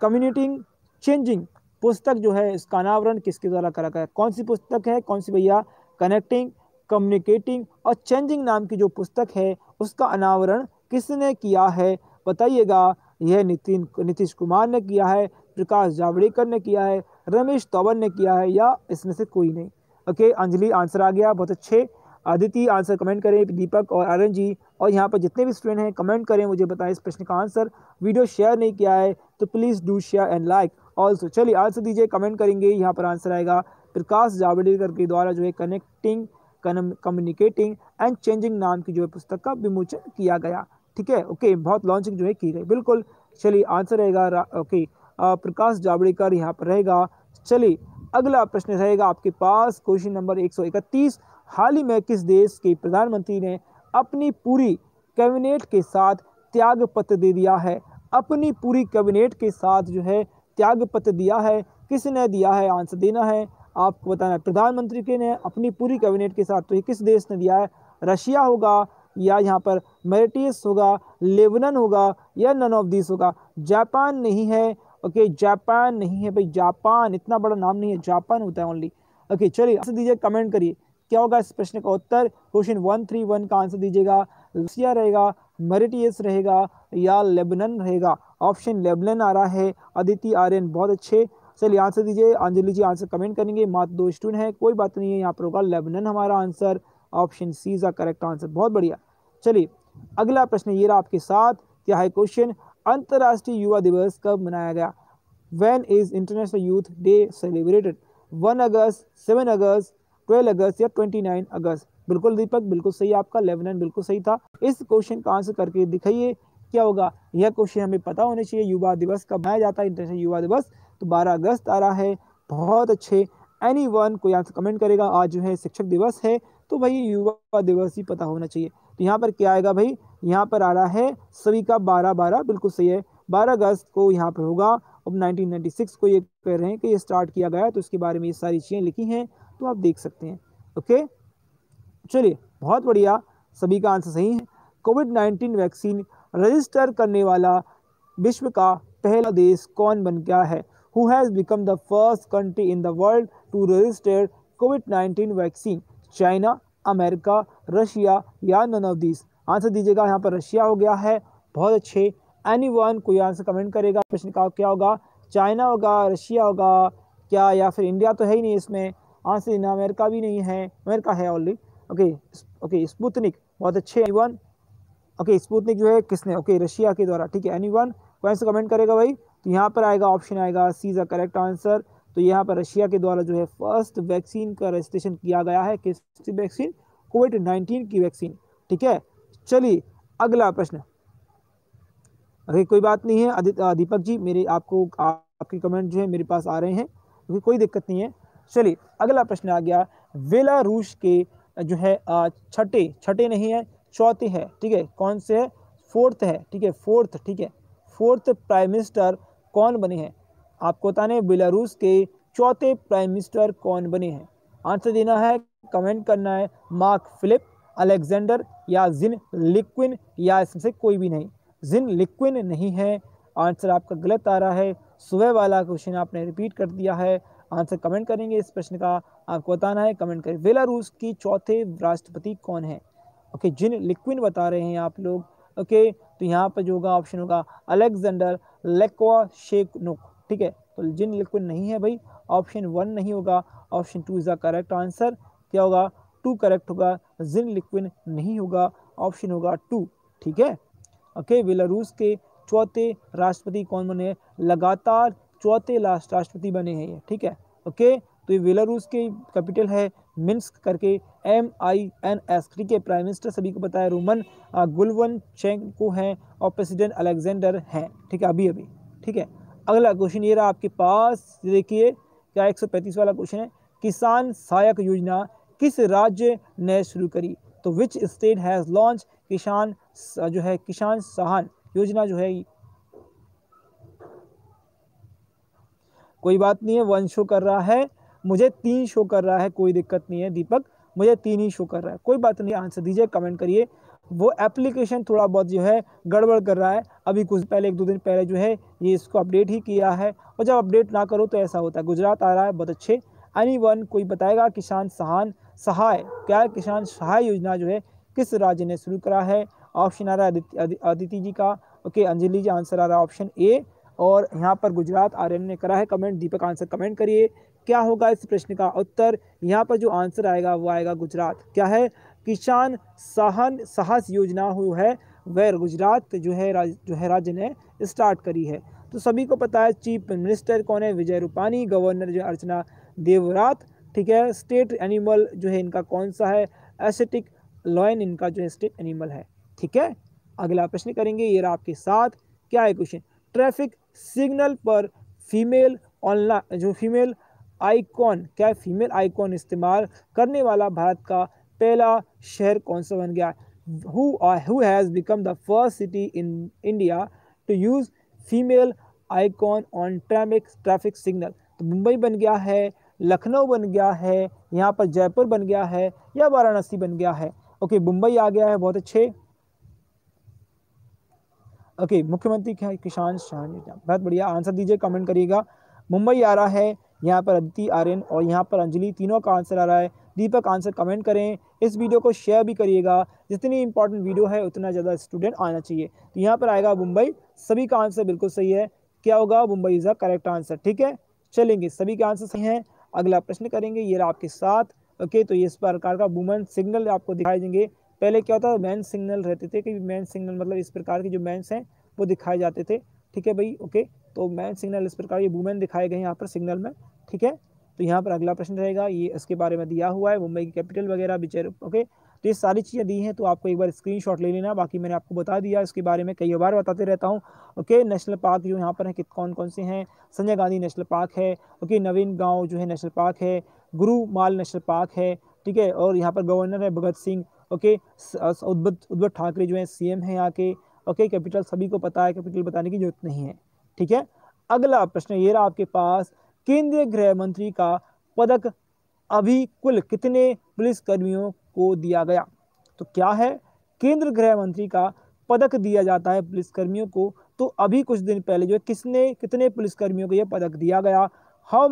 कम्युनिटिंग चेंजिंग पुस्तक जो है इसका अनावरण किसके द्वारा करा गया? कौन सी पुस्तक है? कौन सी भैया? कनेक्टिंग, कम्युनिकेटिंग और चेंजिंग नाम की जो पुस्तक है उसका अनावरण किसने किया है? बताइएगा। यह नीतीश कुमार ने किया है, प्रकाश जावड़ेकर ने किया है, रमेश तंवर ने किया है, या इसमें से कोई नहीं? ओके, अंजलि आंसर आ गया, बहुत अच्छे। आदिति आंसर कमेंट करें, दीपक और आर्यन जी और यहाँ पर जितने भी स्टूडेंट हैं कमेंट करें, मुझे बताएं इस प्रश्न का आंसर। वीडियो शेयर नहीं किया है तो please do share and like also. चलिए आंसर दीजिए, कमेंट करेंगे। यहाँ पर आंसर आएगा प्रकाश जावड़ेकर के द्वारा जो है कनेक्टिंग कम्युनिकेटिंग एंड चेंजिंग नाम की जो है पुस्तक का विमोचन किया गया। ठीक है, ओके, बहुत लॉन्चिंग जो है की गई, बिल्कुल। चलिए आंसर रहेगा ओके प्रकाश जावड़ेकर यहाँ पर रहेगा। चलिए अगला प्रश्न रहेगा आपके पास, क्वेश्चन नंबर 131। हाल ही में किस देश के प्रधानमंत्री ने अपनी पूरी कैबिनेट के साथ त्याग पत्र दे दिया है? अपनी पूरी कैबिनेट के साथ जो है त्याग पत्र दिया है, किसने दिया है? आंसर देना है, आपको बताना है। प्रधानमंत्री के ने अपनी पूरी कैबिनेट के साथ, तो ये किस देश ने दिया है? रशिया होगा, या यहाँ पर मॉरिटियस होगा, लेबनान होगा, या नन ऑफ दिस होगा? जापान नहीं है, ओके, जापान नहीं है भाई, जापान इतना बड़ा नाम नहीं है, जापान होता है ओनली। ओके, चलिए आंसर दीजिए, कमेंट करिए क्या होगा इस प्रश्न का उत्तर। क्वेश्चन 131 का आंसर दीजिएगा, रशिया रहेगा, मॉरिटियस रहेगा, या लेबनान रहेगा? ऑप्शन लेबनान आ रहा है। अदिति, आर्यन, बहुत अच्छे। चलिए आंसर दीजिए। अंजलि जी आंसर कमेंट करेंगे, मात्र 2 स्टूडेंट हैं, कोई बात नहीं है। यहाँ पर होगा लेबनान हमारा answer, option C is the correct answer, बहुत बढ़िया। चलिए अगला प्रश्न ये रहा आपके साथ, क्या है क्वेश्चन? अंतर्राष्ट्रीय युवा दिवस कब मनाया गया? When is international youth day celebrated? 1 अगस्त, 7 अगस्त, 12 अगस्त, या 29 अगस्त? बिल्कुल दीपक, बिल्कुल सही आपका, 11 बिल्कुल सही था। इस क्वेश्चन का आंसर करके दिखाइए क्या होगा। यह क्वेश्चन हमें पता होना चाहिए, युवा दिवस कब मनाया जाता है, इंटरनेशनल युवा दिवस, तो 12 अगस्त आ रहा है। बहुत अच्छे, एनीवन कोई आंसर कमेंट करेगा। आज जो है शिक्षक दिवस है, तो भाई युवा दिवस ही पता होना चाहिए। तो यहाँ पर क्या आएगा भाई, यहाँ पर आ रहा है सभी का 12-12, बिल्कुल सही है। 12 अगस्त को यहाँ पर होगा। अब 1996 को ये कह रहे हैं कि ये स्टार्ट किया गया, तो इसके बारे में ये सारी चीज़ें लिखी हैं, तो आप देख सकते हैं। ओके, चलिए बहुत बढ़िया, सभी का आंसर सही है। कोविड-19 वैक्सीन रजिस्टर करने वाला विश्व का पहला देश कौन बन गया है? Who has become the first country in the world to register कोविड-19 वैक्सीन? चाइना, अमेरिका, रशिया, या नन ऑफ दीज? आंसर दीजिएगा, यहाँ पर रशिया हो गया है, बहुत अच्छे। एनीवन कोई आंसर कमेंट करेगा। प्रश्न का क्या होगा, चाइना होगा, रशिया होगा क्या, या फिर इंडिया तो है ही नहीं इसमें, आंसर देना। अमेरिका भी नहीं है, अमेरिका है ऑलरेडी। ओके ओके, स्पुतनिक, बहुत अच्छे एनीवन। ओके, स्पुतनिक जो है किसने, ओके रशिया के द्वारा, ठीक है। एनीवन कोई आंसर कमेंट करेगा भाई, तो यहाँ पर आएगा ऑप्शन आएगा C is the correct answer. तो यहाँ पर रशिया के द्वारा जो है फर्स्ट वैक्सीन का रजिस्ट्रेशन किया गया है, किस वैक्सीन? कोविड-19 की वैक्सीन, ठीक है। चलिए अगला प्रश्न, अरे कोई बात नहीं है दीपक जी, मेरे आपको आपके कमेंट जो है मेरे पास आ रहे हैं, तो कोई दिक्कत नहीं है। चलिए अगला प्रश्न आ गया, बेलारूस के जो है छठे नहीं है, चौथे है, ठीक है, कौन से है? फोर्थ है, ठीक है, फोर्थ, ठीक है, फोर्थ प्राइम मिनिस्टर कौन बने हैं? आपको बताना है बेलारूस के चौथे प्राइम मिनिस्टर कौन बने हैं? आंसर देना है, कमेंट करना है। मार्क फिलिप, अलेक्जेंडर, या जिन लिक्विन, या इसमें से कोई भी नहीं? जिन लिक्विन नहीं है, आंसर आपका गलत आ रहा है। सुबह वाला क्वेश्चन आपने रिपीट कर दिया है। आंसर कमेंट करेंगे इस प्रश्न का, आपको बताना है, कमेंट करें। बेलारूस की चौथे राष्ट्रपति कौन है? ओके, जिन लिक्विन बता रहे हैं आप लोग। ओके, तो यहाँ पर जो होगा ऑप्शन होगा अलेक्जेंडर लुकाशेंको, ठीक है, तो जिन लिक्विन नहीं है भाई, ऑप्शन 1 नहीं होगा, option 2 is the correct answer. क्या होगा? 2 करेक्ट होगा, जिन लिक्विन नहीं होगा, ऑप्शन होगा 2, ठीक है। ओके, बेलारूस के चौथे राष्ट्रपति कौन बने हैं? लगातार चौथे राष्ट्रपति बने हैं ये, ठीक है। ओके, तो ये बेलारूस के कैपिटल है मिन्स्क करके, MINS, ठीक है। प्राइम मिनिस्टर सभी को पता है रोमन गुलवन चेंको हैं, और प्रेसिडेंट अलेक्जेंडर हैं, ठीक है, अभी अभी, ठीक है। अगला क्वेश्चन ये रहा आपके पास, देखिए क्या 135 वाला क्वेश्चन है, किसान सहायक योजना किस राज्य ने शुरू करी? तो विच स्टेट हैज़ लॉन्च किसान जो है किसान सहान योजना जो है? कोई बात नहीं है, 1 शो कर रहा है, मुझे 3 शो कर रहा है, कोई दिक्कत नहीं है दीपक, मुझे 3 ही शो कर रहा है, कोई बात नहीं। आंसर दीजिए, कमेंट करिए। वो एप्लीकेशन थोड़ा बहुत जो है गड़बड़ कर रहा है, अभी कुछ पहले 1-2 दिन पहले जो है ये इसको अपडेट ही किया है, और जब अपडेट ना करो तो ऐसा होता है। गुजरात आ रहा है, बहुत अच्छे। एनीवन कोई बताएगा किसान सहाय क्या है? किसान सहाय योजना जो है किस राज्य ने शुरू करा है? ऑप्शन आ रहा है अदिति जी का। ओके अंजलि जी आंसर आ रहा है ऑप्शन ए। और यहाँ पर गुजरात आर्यन ने करा है कमेंट, दीपक आंसर कमेंट करिए क्या होगा इस प्रश्न का उत्तर। यहाँ पर जो आंसर आएगा वो आएगा गुजरात। क्या है किसान सहन साहस योजना हुई है वह गुजरात जो है राज्य ने स्टार्ट करी है। तो सभी को पता है चीफ मिनिस्टर कौन है, विजय रूपानी। गवर्नर जो अर्चना देवरात, ठीक है। स्टेट एनिमल जो है इनका कौन सा है, एसेटिक लॉयन इनका जो है स्टेट एनिमल है, ठीक है। अगला प्रश्न करेंगे, ये रहा आपके साथ। क्या है क्वेश्चन, ट्रैफिक सिग्नल पर फीमेल ऑनलाइन जो फीमेल आइकॉन, क्या है फीमेल आइकॉन इस्तेमाल करने वाला भारत का पहला शहर कौन सा बन गया। Who has become the first city in India to use female icon on traffic signal? तो मुंबई बन गया है, लखनऊ बन गया है, यहाँ पर जयपुर बन गया है या वाराणसी बन गया है। ओके मुंबई आ गया है, बहुत अच्छे। ओके मुख्यमंत्री किसान सम्मान, बहुत बढ़िया आंसर दीजिए, कमेंट करिएगा। मुंबई आ रहा है, यहाँ पर अदिति आर्यन और यहाँ पर अंजलि, तीनों का आंसर आ रहा है। दीपक आंसर कमेंट करें, इस वीडियो को शेयर भी करिएगा, जितनी इंपॉर्टेंट वीडियो है उतना ज़्यादा स्टूडेंट आना चाहिए। तो यहाँ पर आएगा मुंबई, सभी का आंसर बिल्कुल सही है। क्या होगा, Mumbai is the correct answer, ठीक है। चलेंगे, सभी के आंसर सही हैं। अगला प्रश्न करेंगे, ये रहा आपके साथ। ओके तो ये इस प्रकार का वुमेन सिग्नल आपको दिखाई देंगे। पहले क्या होता है, मैन सिग्नल रहते थे, कि मैन सिग्नल मतलब इस प्रकार के जो मैंस हैं वो दिखाए जाते थे, ठीक है भाई। ओके तो मैन सिग्नल इस प्रकार ये वुमेन दिखाए गए यहाँ पर सिग्नल में, ठीक है। तो यहाँ पर अगला प्रश्न रहेगा, ये इसके बारे में दिया हुआ है, मुंबई की कैपिटल वगैरह विचार। ओके तो ये सारी चीज़ें दी हैं, तो आपको एक बार स्क्रीनशॉट ले लेना, बाकी मैंने आपको बता दिया इसके बारे में, कई बार बताते रहता हूँ। ओके नेशनल पार्क जो यहाँ पर है कौन कौन से हैं, संजय गांधी नेशनल पार्क है, ओके नवीन गाँव जो है नेशनल पार्क है, गुरु माल नेशनल पार्क है, ठीक है। और यहाँ पर गवर्नर है भगत सिंह, ओके उद्धव ठाकरे जो है सीएम है यहाँ के। ओके कैपिटल सभी को पता है, कैपिटल बताने की जरूरत नहीं है, ठीक है। अगला प्रश्न ये रहा आपके पास, केंद्रीय गृह मंत्री का पदक अभी कुल कितने पुलिस कर्मियों को दिया गया। तो क्या है, केंद्र गृह मंत्री का पदक दिया जाता है पुलिस कर्मियों को, तो अभी कुछ दिन पहले जो है किसने कितने पुलिस कर्मियों को यह पदक दिया गया। How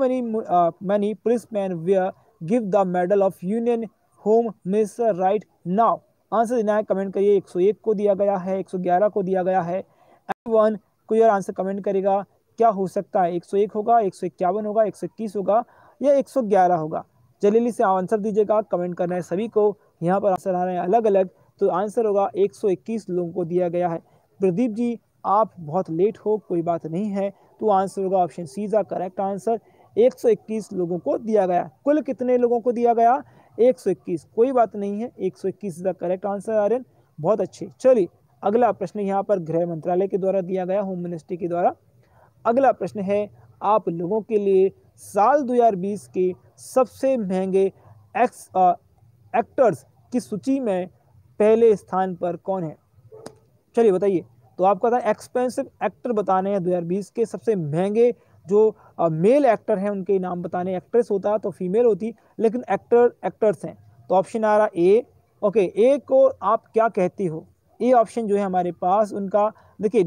many police man were give the medal of union home minister right now. Answer देना है, कमेंट करिए। 101 को दिया गया है, 111 को दिया गया है। एवरीवन कोई और आंसर कमेंट करेगा, क्या हो सकता है, 101 होगा, 151 होगा, 121 होगा या 111 होगा। जल्दी से आंसर दीजिएगा, कमेंट करना है सभी को। यहाँ पर आंसर आ रहे हैं अलग अलग, तो आंसर होगा 121 लोगों को दिया गया है। प्रदीप जी आप बहुत लेट हो, कोई बात नहीं है, तो आंसर होगा option C is the correct answer. 121 लोगों को दिया गया, कुल कितने लोगों को दिया गया, 121, कोई बात नहीं है, 121 is the correct answer Aryan, बहुत अच्छे। चलिए अगला प्रश्न यहाँ पर गृह मंत्रालय के द्वारा दिया गया, होम मिनिस्ट्री के द्वारा। अगला प्रश्न है आप लोगों के लिए, साल 2020 के सबसे महंगे एक्टर्स की सूची में पहले स्थान पर कौन है। चलिए बताइए, तो आपको पता है एक्सपेंसिव एक्टर बताने हैं 2020 के सबसे महंगे जो मेल एक्टर हैं उनके नाम बताने। एक्ट्रेस होता तो फीमेल होती, लेकिन एक्टर्स हैं, तो ऑप्शन आ रहा ए। ओके ए को आप क्या कहते हो, ए ऑप्शन जो है हमारे पास उनका, देखिए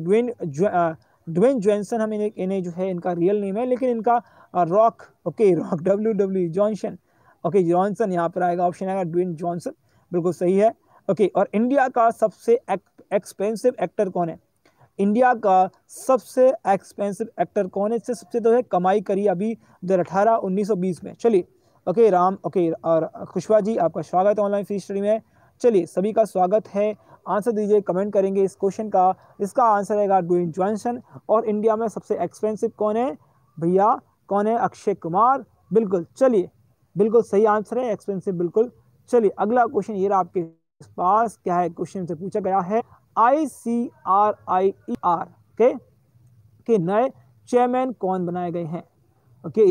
ड्वेन जॉनसन, हम इन्हें जो है इनका रियल नेम है, लेकिन इनका rock, okay rock W Johnson, okay Johnson यहाँ पर आएगा, ऑप्शन आएगा ड्वेन जॉनसन, बिल्कुल सही है। ओके और इंडिया का सबसे एक्सपेंसिव एक्टर कौन है, इंडिया का सबसे एक्सपेंसिव एक्टर कौन है, इससे सबसे तो है कमाई करी अभी 2018-19-20 में। चलिए ओके राम, ओके और खुशवा जी आपका स्वागत है ऑनलाइन फीस स्टडी में। चलिए सभी का स्वागत है, आंसर दीजिए, कमेंट करेंगे इस क्वेश्चन का। इसका आंसर रहेगा ड्वेन जॉनसन। और इंडिया में सबसे एक्सपेंसिव कौन है भैया, कौन है, अक्षय कुमार, बिल्कुल। चलिए बिल्कुल सही आंसर है एक्सपेंसिव, बिल्कुल। चलिए अगला क्वेश्चन ये रहा आपके पास, क्या है क्वेश्चन से पूछा गया है, ICAR के नए चेयरमैन कौन बनाए गए हैं। ओके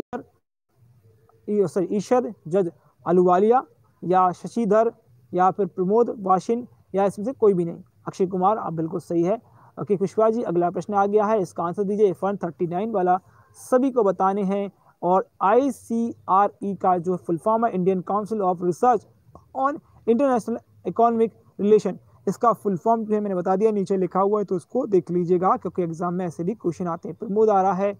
सॉरी ईशर जज अहलूवालिया या शशिधर या फिर प्रमोद वाशिन या इसमें से कोई भी नहीं। अक्षय कुमार आप बिल्कुल सही है। ओके खुशवा जी अगला प्रश्न आ गया है, इसका आंसर दीजिए, FN 39 वाला सभी को बताने हैं। और ICRE का जो फुल फॉर्म है Indian council of research on international economic relation, इसका फुल फॉर्म जो है मैंने बता दिया, नीचे लिखा हुआ है, तो उसको देख लीजिएगा क्योंकि एग्जाम में ऐसे भी क्वेश्चन आते हैं। प्रमोद आ रहा है,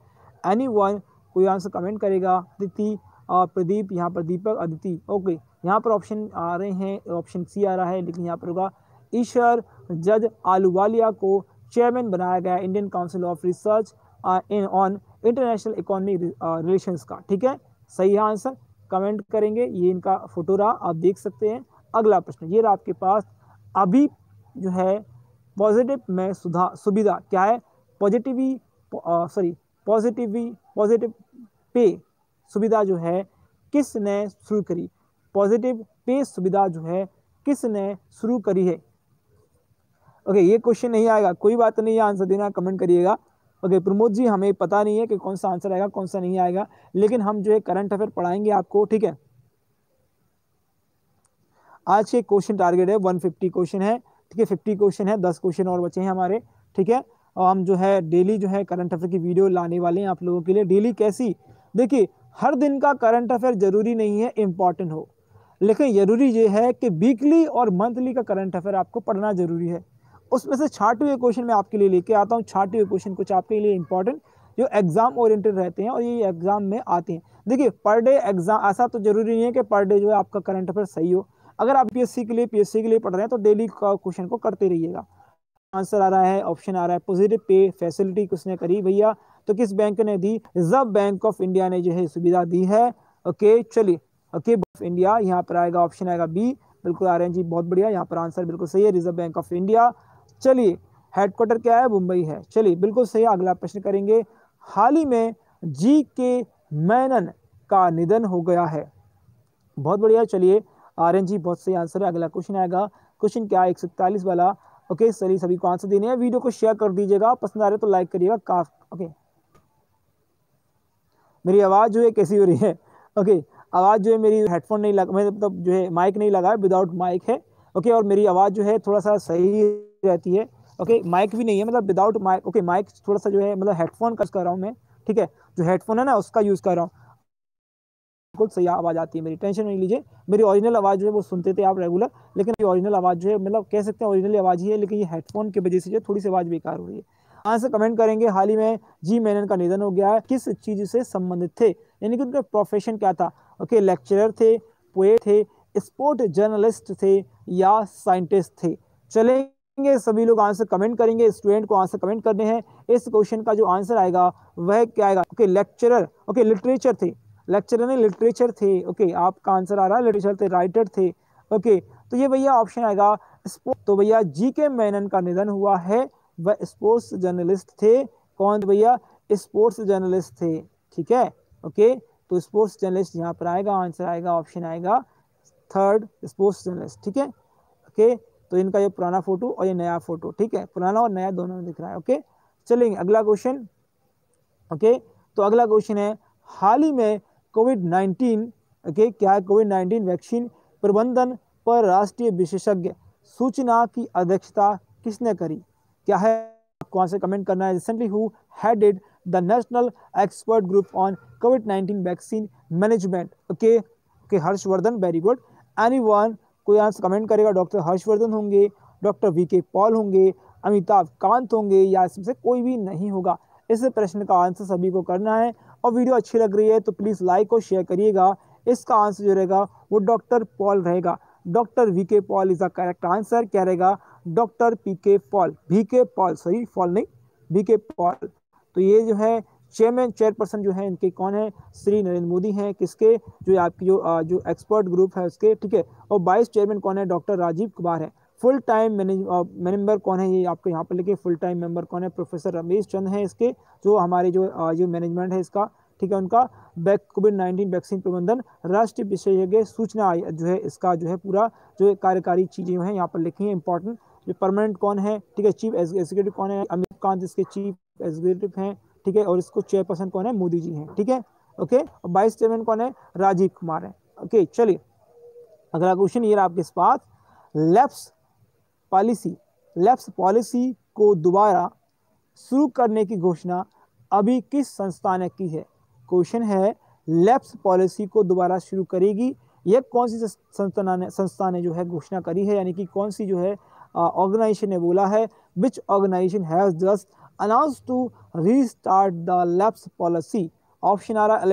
एनी वन कोई आंसर कमेंट करेगा, अदिति प्रदीप, यहाँ पर दीपक, अदिति। ओके यहाँ पर ऑप्शन आ रहे हैं, ऑप्शन सी आ रहा है, लेकिन यहाँ पर होगा ईशर जज आलूवालिया को चेयरमैन बनाया गया Indian council of research on international economic relations का। ठीक है, सही है आंसर, कमेंट करेंगे। ये इनका फोटो रहा, आप देख सकते हैं। अगला प्रश्न ये रहा आपके पास, अभी जो है पॉजिटिव में सुविधा क्या है, पॉजिटिव पे सुविधा जो है किसने शुरू करी, पॉजिटिव पे सुविधा जो है किसने शुरू करी है। ओके, ये क्वेश्चन नहीं आएगा, कोई बात नहीं, आंसर देना कमेंट करिएगा। ओके प्रमोद जी, हमें पता नहीं है कि कौन सा आंसर आएगा कौन सा नहीं आएगा, लेकिन हम जो है करंट अफेयर पढ़ाएंगे आपको। ठीक है, आज के क्वेश्चन टारगेट है 150 क्वेश्चन है। ठीक है, 50 क्वेश्चन है, 10 क्वेश्चन और बचे हैं हमारे। ठीक है, और हम जो है डेली जो है करंट अफेयर की वीडियो लाने वाले हैं आप लोगों के लिए। डेली कैसी, देखिए हर दिन का करंट अफेयर जरूरी नहीं है इम्पॉर्टेंट हो, लेकिन जरूरी ये है कि वीकली और मंथली का करंट अफेयर आपको पढ़ना जरूरी है। उसमें से 6वें क्वेश्चन मैं आपके लिए लेके आता हूँ। 6वें क्वेश्चन कुछ आपके लिए इंपॉर्टेंट जो एग्जाम ओरिएंटेड रहते हैं और ये एग्जाम में आते हैं। देखिए पर डे एग्जाम, ऐसा तो जरूरी नहीं है कि पर डे जो है आपका करंट अफेयर सही हो। अगर आप पीएससी के लिए पढ़ रहे हैं तो डेली का क्वेश्चन को करते रहिएगा। आंसर आ रहा है, ऑप्शन आ रहा है पॉजिटिव पे फैसिलिटी किसने करी भैया, तो किस बैंक ने दी, रिजर्व बैंक ऑफ इंडिया ने जो है सुविधा दी है। ओके चलिए, ओके ऑफ इंडिया यहाँ पर आएगा, ऑप्शन आएगा बी, बिल्कुल आ रहे हैं जी, बहुत बढ़िया, यहाँ पर आंसर बिल्कुल सही है, रिजर्व बैंक ऑफ इंडिया। चलिए, हेडक्वार्टर क्या है, मुंबई है, चलिए बिल्कुल सही। अगला प्रश्न करेंगे, हाल ही में जी के मैनन का निधन हो गया है, बहुत बढ़िया, चलिए आरएनजी बहुत सही आंसर है। अगला क्वेश्चन आएगा, क्वेश्चन क्या है 141 वाला। ओके चलिए, सभी को आंसर देने हैं, वीडियो को शेयर कर दीजिएगा, पसंद आ रहे तो लाइक करिएगा। ओके मेरी आवाज़ जो है कैसी हो रही है, ओके आवाज़ जो है मेरी हेडफोन नहीं लगा, मैंने मतलब जो है माइक नहीं लगा है, विदाउट माइक है। ओके और मेरी आवाज़ जो है थोड़ा सा सही रहती है। ओके माइक भी नहीं है, मतलब विदाउट माइक। ओके माइक थोड़ा सा जो है मतलब हेडफोन का यूज़ कर रहा हूँ मैं। ठीक है, जो हेडफोन है ना उसका यूज़ कर रहा हूँ, बिल्कुल सही आवाज़ आती है मेरी, टेंशन नहीं लीजिए। मेरी ओरिजिनल आवाज़ जो है वो सुनते थे आप रेगुलर, लेकिन ये ओरिजिनल आवाज़ जो है मतलब कह सकते हैं ओरिजिनल आवाज़ ही है, लेकिन ये हेडफोन की वजह से जो थोड़ी सी आवाज़ बेकार हो रही है। आंसर कमेंट करेंगे, हाल ही में जी मैनन का निधन हो गया है, किस चीज़ से संबंधित थे, यानी कि उनका प्रोफेशन क्या था। ओके लेक्चरर थे, पोएट थे, स्पोर्ट जर्नलिस्ट थे या साइंटिस्ट थे। चलेंगे, सभी लोग आंसर कमेंट करेंगे, स्टूडेंट को आंसर कमेंट करने हैं। इस क्वेश्चन का जो आंसर आएगा वह क्या आएगा, ओके लेक्चरर, ओके लिटरेचर थे, लेक्चरर नहीं लिटरेचर थे। ओके आपका आंसर आ रहा है लिटरेचर थे, राइटर थे। ओके तो ये भैया ऑप्शन आएगा स्पोर्ट, तो भैया जी के मैनन का निधन हुआ है, वह स्पोर्ट्स जर्नलिस्ट थे। कौन भैया, स्पोर्ट्स जर्नलिस्ट थे। ठीक है, ओके तो स्पोर्ट्स जर्नलिस्ट यहाँ पर आएगा, आंसर आएगा, ऑप्शन आएगा थर्ड, स्पोर्ट्स जर्नलिस्ट। ठीक है, ओके तो इनका ये पुराना फोटो और ये नया फोटो, ठीक है पुराना और नया दोनों में दिख रहा है। ओके चलेंगे, अगला क्वेश्चन। ओके तो अगला क्वेश्चन है, हाल ही में कोविड-19 ओके क्या है, कोविड-19 वैक्सीन प्रबंधन पर राष्ट्रीय विशेषज्ञ सूचना की अध्यक्षता किसने करी, क्या है आपको आंसर कमेंट करना है। Recently who headed the national expert group on कोविड-19 vaccine management, okay okay Harshvardhan, very good. Anyone, कोई आंसर कमेंट करेगा, डॉक्टर हर्षवर्धन होंगे, डॉक्टर वीके पॉल होंगे, अमिताभ कांत होंगे या इसमें से कोई भी नहीं होगा। इस प्रश्न का आंसर सभी को करना है, और वीडियो अच्छी लग रही है तो प्लीज़ लाइक और शेयर करिएगा। इसका आंसर जो रहेगा वो डॉक्टर पॉल रहेगा, doctor VK Paul is the correct answer. क्या रहेगा, डॉक्टर वीके पॉल। तो ये जो है चेयरपर्सन जो है इनके कौन है, श्री नरेंद्र मोदी हैं, किसके, जो आपकी जो एक्सपर्ट ग्रुप है उसके। ठीक है, और वाइस चेयरमैन कौन है, डॉक्टर राजीव कुमार है। फुल टाइम मेंबर कौन है, ये आपको यहाँ पर लिखे, फुल टाइम मेंबर कौन है, प्रोफेसर रमेश चंद्र है इसके, जो हमारे जो मैनेजमेंट है इसका। ठीक है, उनका कोविड-19 वैक्सीन प्रबंधन राष्ट्रीय विशेषज्ञ सूचना जो है इसका जो है पूरा जो कार्यकारी चीज़ें हैं यहाँ पर लिखी हैं इंपॉर्टेंट। जो परमानेंट कौन है, ठीक है, चीफ एग्जीक्यूटिव कौन है, अमित कांत इसके चीफ एग्जीक्यूटिव हैं। ठीक है, और इसको चेयरपर्सन कौन है, मोदी जी हैं। ठीक है, ओके, और वाइस चेयरमैन कौन है, राजीव कुमार है। ओके चलिए, अगला क्वेश्चन ये आपके पास, लैप्स पॉलिसी को दोबारा शुरू करने की घोषणा अभी किस संस्था ने की है। क्वेश्चन है, लैप्स पॉलिसी को दोबारा शुरू करेगी, यह कौन सी संस्था ने जो है घोषणा करी है, यानी कि कौन सी जो है ऑर्गेनाइजेशन ने बोला है, which organisation has just announce to restart the lapse policy. Option आ रहा है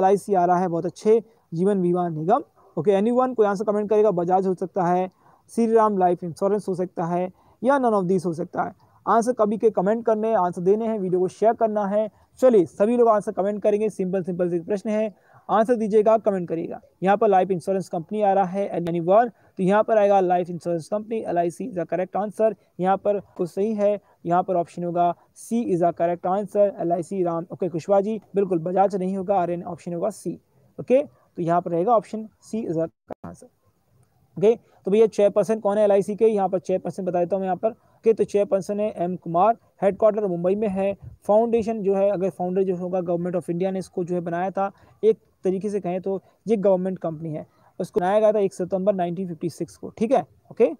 LIC आ रहा है, बहुत अच्छे, जीवन बीमा निगम। ओके एनीवन, कोई आंसर कमेंट करेगा, बजाज हो सकता है, श्री राम लाइफ इंश्योरेंस हो सकता है, या नन ऑफ दिस हो सकता है। आंसर कभी के कमेंट करने, आंसर देने हैं, वीडियो को शेयर करना है। चलिए सभी लोग आंसर कमेंट करेंगे, सिंपल सिंपल से प्रश्न है, आंसर दीजिएगा, कमेंट करिएगा। यहाँ पर लाइफ इंश्योरेंस कंपनी आ रहा है एनी वन, तो यहाँ पर आएगा life insurance company, LIC is the correct answer. यहाँ पर कुछ सही है, यहाँ पर ऑप्शन होगा C is the correct answer. LIC Ram, okay Kushwaha ji बिल्कुल, बजाज नहीं होगा, आर्यन ऑप्शन होगा C। ओके तो यहाँ पर रहेगा option C is the correct answer. Okay तो भैया 6% कौन है LIC के, यहाँ पर 6% बता देता हूँ यहाँ पर। ओके तो 6% है M कुमार, हेडक्वार्टर मुंबई में है, फाउंडेशन जो है, अगर फाउंडर जो होगा गवर्नमेंट ऑफ इंडिया ने इसको जो है बनाया था, एक तरीके से कहें तो ये गवर्नमेंट कंपनी है, उसको बनाया गया था 1 सितंबर 1956 को, ठीक है। ओके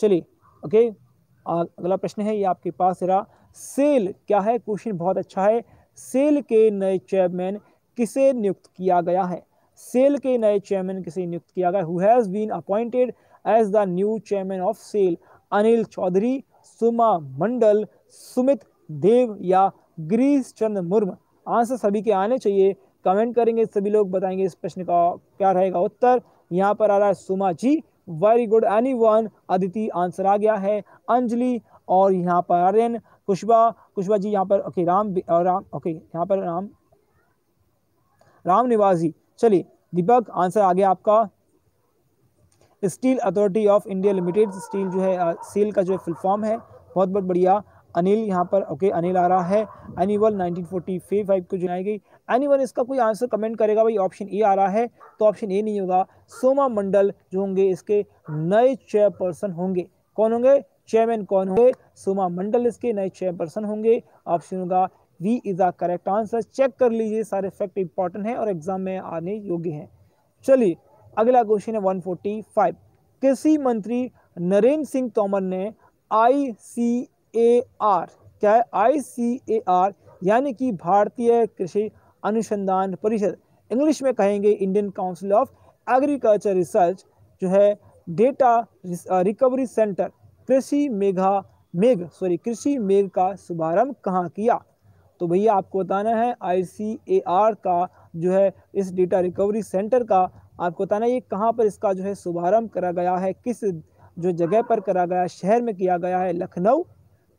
चलिए ओके अगला प्रश्न है, ये आपके पास रहा, सेल क्या है, क्वेश्चन बहुत अच्छा है। सेल के नए चेयरमैन किसे नियुक्त किया गया है, सेल के नए चेयरमैन किसे नियुक्त किया गया, who has been appointed as the new chairman of SAIL, Anil Chaudhary, Soma Mandal, Sumit Dev या गिरीश चंद्र मुर्मू। आंसर सभी के आने चाहिए, कमेंट करेंगे सभी लोग, बताएंगे इस प्रश्न का क्या रहेगा उत्तर। यहाँ पर आ रहा है Suma ji, very good anyone, Aditi answer आ गया है, अंजलि और यहाँ पर आर्यन, कुशवा, कुशवा जी यहाँ पर ओके, राम राम ओके यहाँ पर राम राम निवासी। चलिए दीपक आंसर आ गया आपका, steel authority of India limited, steel जो है सेल का जो है फुल फॉर्म है, बहुत बहुत बढ़िया। अनिल यहाँ पर ओके अनिल आ रहा है, एनिवल 1945 को जुलाई गई एनीवन, इसका कोई आंसर कमेंट करेगा भाई, ऑप्शन ए आ रहा है तो ऑप्शन ए नहीं होगा। सोमा मंडल जो होंगे इसके नए चेयरपर्सन होंगे, कौन होंगे चेयरमैन, कौन होंगे सोमा मंडल इसके नए चेयरपर्सन होंगे, ऑप्शन होगा B is the correct answer. Check कर लीजिए सारे फैक्ट इंपॉर्टेंट है और एग्जाम में आने योग्य हैं। चलिए अगला क्वेश्चन है 145, कृषि मंत्री नरेंद्र सिंह तोमर ने ICAR क्या है, ICAR यानी कि भारतीय कृषि अनुसंधान परिषद, इंग्लिश में कहेंगे Indian council of agriculture research जो है, डेटा रिकवरी सेंटर, कृषि मेघ का शुभारंभ कहाँ किया। तो भैया आपको बताना है ICAR का जो है इस डेटा रिकवरी सेंटर का आपको बताना है ये कहाँ पर इसका जो है शुभारंभ करा गया है, किस जो जगह पर करा गया, शहर में किया गया है, लखनऊ,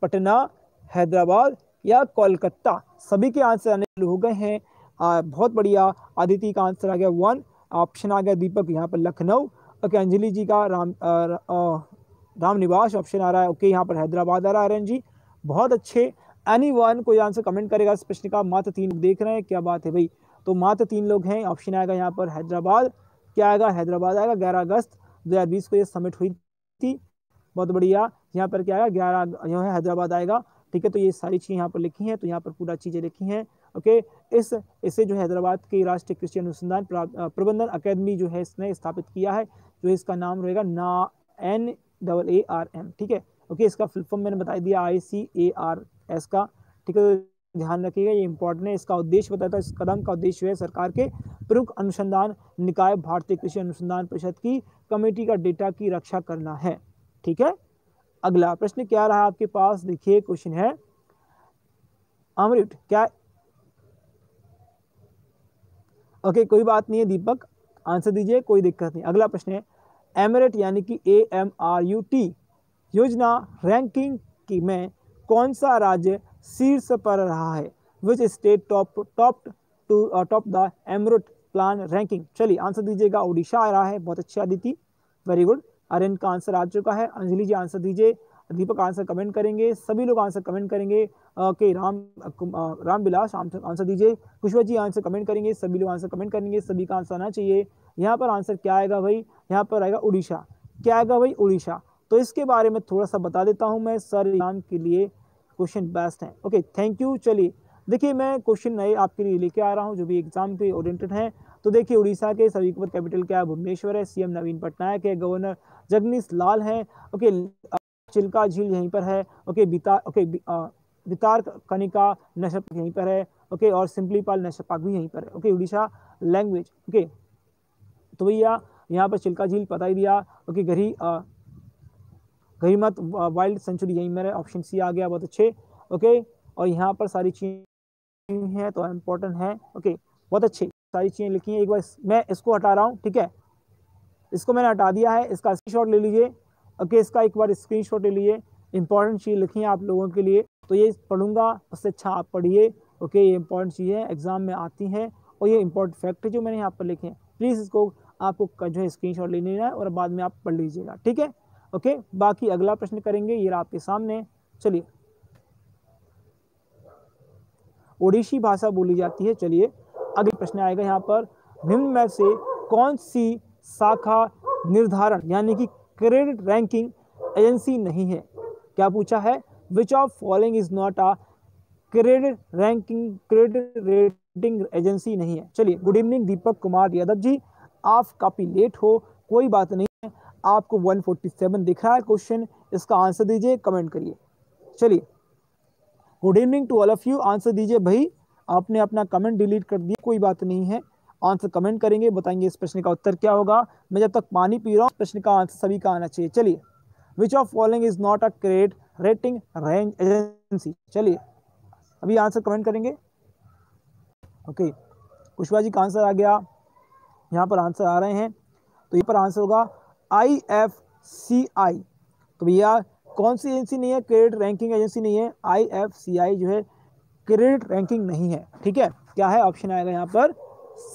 पटना, हैदराबाद या कोलकाता। सभी के आंसर आने हो गए हैं, बहुत बढ़िया। आदिति का आंसर आ गया 1, ऑप्शन आ गया दीपक यहाँ पर लखनऊ, ओके अंजलि जी का रामनिवास ऑप्शन आ रहा है, ओके यहाँ पर हैदराबाद आ रहा है आर्यन जी, बहुत अच्छे। एनीवन कोई आंसर कमेंट करेगा इस प्रश्न का, मात्र 3 लोग देख रहे हैं, क्या बात है भाई, तो मात्र 3 लोग हैं। ऑप्शन आएगा यहाँ पर हैदराबाद, क्या आएगा हैदराबाद आएगा, 11 अगस्त 2020 को ये समिट हुई थी, बहुत बढ़िया। यहाँ पर क्या आएगा 11 जो है हैदराबाद आएगा, ठीक है। तो ये सारी चीज़ें यहाँ पर लिखी हैं, तो यहाँ पर पूरा चीज़ें लिखी हैं, ओके। इसे जो हैदराबाद के राष्ट्रीय कृषि अनुसंधान प्रबंधन अकेदमी जो है इसने स्थापित किया है, जो इसका नाम रहेगा NARM, ठीक है ओके। इसका फुल फॉर्म मैंने बता दिया ICARS का, ठीक है ध्यान रखिएगा, ये इंपॉर्टेंट है। इसका उद्देश्य बताया था, इस कदम का उद्देश्य है सरकार के प्रमुख अनुसंधान निकाय भारतीय कृषि अनुसंधान परिषद की कमेटी का डेटा की रक्षा करना है, ठीक है। अगला प्रश्न क्या रहा आपके पास, देखिए क्वेश्चन है अमृत क्या, ओके कोई बात नहीं है दीपक, आंसर दीजिए कोई दिक्कत नहीं। अगला प्रश्न है एमरेट यानी कि AMRUT योजना रैंकिंग की में कौन सा राज्य शीर्ष पर रहा है, which state top the एमरेट plan ranking. चलिए आंसर दीजिएगा, उड़ीसा आ रहा है, बहुत अच्छी आदिति, वेरी गुड। आर्यन का आंसर आ चुका है, अंजलि जी आंसर दीजिए, दीपक आंसर कमेंट करेंगे, सभी लोग आंसर कमेंट करेंगे, ओके रामविलास आंसर दीजिए, कुशवा जी आंसर कमेंट करेंगे, सभी लोग आंसर कमेंट करेंगे, सभी का आंसर आना चाहिए। यहाँ पर आंसर क्या आएगा भाई, यहाँ पर आएगा उड़ीसा, क्या आएगा भाई उड़ीसा। तो इसके बारे में थोड़ा सा बता देता हूँ मैं सर, एग्जाम के लिए क्वेश्चन बेस्ट हैं, ओके थैंक यू। चलिए देखिए मैं क्वेश्चन नए आपके लिए लेके आ रहा हूँ जो भी एग्जाम पे ओरिएंटेड हैं। तो देखिए उड़ीसा के सभी के कैपिटल क्या है, भुवनेश्वर है, CM नवीन पटनायक है, गवर्नर जगदीश लाल हैं, ओके चिल्का झील यहीं पर है, okay Bhitarkanika national park यहीं पर है, ओके और सिंपलीपाल नेशनल पार्क भी यहीं पर है, ओके उड़ीसा लैंग्वेज ओके। तो भैया यहाँ पर चिल्का झील पता ही दिया, ओके गरीमत वाइल्ड सेंचुरी यहीं पर है, ऑप्शन सी आ गया, बहुत अच्छे ओके। और यहाँ पर सारी चीज़ें हैं तो इम्पोर्टेंट है, ओके बहुत अच्छे सारी चीज़ें लिखी हैं। एक बार मैं इसको हटा रहा हूँ, ठीक है इसको मैंने हटा दिया है, इसका स्क्रीनशॉट ले लीजिए, ओके इसका एक बार स्क्रीनशॉट ले लीजिए, इंपॉर्टेंट चीज़ लिखी है आप लोगों के लिए, तो ये पढ़ूंगा उससे अच्छा आप पढ़िए। ओके, ये इंपॉर्टेंट चीज़ है, एग्जाम में आती हैं और ये इंपॉर्टेंट फैक्ट जो मैंने यहाँ पर लिखे हैं, प्लीज़ इसको आपको जो है स्क्रीनशॉट ले लेना है और बाद में आप पढ़ लीजिएगा, ठीक है। ओके, बाकी अगला प्रश्न करेंगे, ये आपके सामने। चलिए, ओडिशी भाषा बोली जाती है। चलिए अगला प्रश्न आएगा यहाँ पर, निम्न में से कौन सी शाखा निर्धारण यानी कि क्रेडिट रैंकिंग एजेंसी नहीं है? क्या पूछा है? Which of following is not a credit ranking credit rating agency नहीं है। चलिए, गुड इवनिंग दीपक कुमार यादव जी, आप काफ़ी लेट हो, कोई बात नहीं है, आपको 147 दिख रहा है क्वेश्चन, इसका आंसर दीजिए, कमेंट करिए। चलिए, good evening to all of you, answer दीजिए भाई, आपने अपना कमेंट डिलीट कर दिया, कोई बात नहीं है, आंसर कमेंट करेंगे, बताएंगे इस प्रश्न का उत्तर क्या होगा। मैं जब तक पानी पी रहा हूँ, प्रश्न का आंसर सभी का आना चाहिए। चलिए, which of following is not a credit rating range agency. चलिए, अभी आंसर कमेंट करेंगे। ओके, पुष्पा जी का आंसर आ गया, यहाँ पर आंसर आ रहे हैं, तो यहाँ पर आंसर होगा IFCI। तो भैया कौन सी एजेंसी नहीं है? क्रेडिट रैंकिंग एजेंसी नहीं है, IFCI जो है क्रेडिट रैंकिंग नहीं है, ठीक है। क्या है ऑप्शन आएगा यहाँ पर?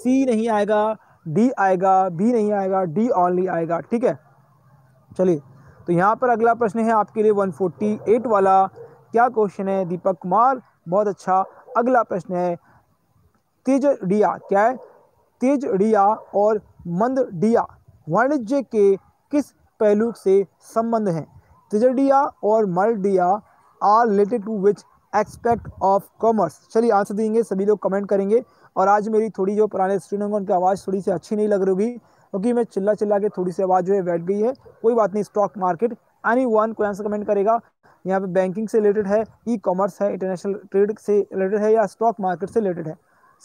C नहीं आएगा, D आएगा, B नहीं आएगा, D ओनली आएगा, ठीक है। चलिए, तो यहाँ पर अगला प्रश्न है आपके लिए 148 वाला, क्या क्वेश्चन है दीपक कुमार? बहुत अच्छा। अगला प्रश्न है तेजड़िया, क्या है? तेजड़िया और मंदड़िया वाणिज्य के किस पहलू से संबंध है? तेजड़िया और मंदड़िया are related to which expect of commerce. चलिए, आंसर देंगे सभी लोग, कमेंट करेंगे। और आज मेरी थोड़ी जो पुराने स्टूडेंट उनकी आवाज़ थोड़ी सी अच्छी नहीं लग रही होगी, क्योंकि मैं चिल्ला चिल्ला के थोड़ी सी आवाज़ जो है बैठ गई है, कोई बात नहीं। स्टॉक मार्केट, एनीवन कोई आंसर कमेंट करेगा। यहाँ पे बैंकिंग से रिलेटेड है, ई कॉमर्स है, इंटरनेशनल ट्रेड से रिलेटेड है, या स्टॉक मार्केट से रिलेटेड है,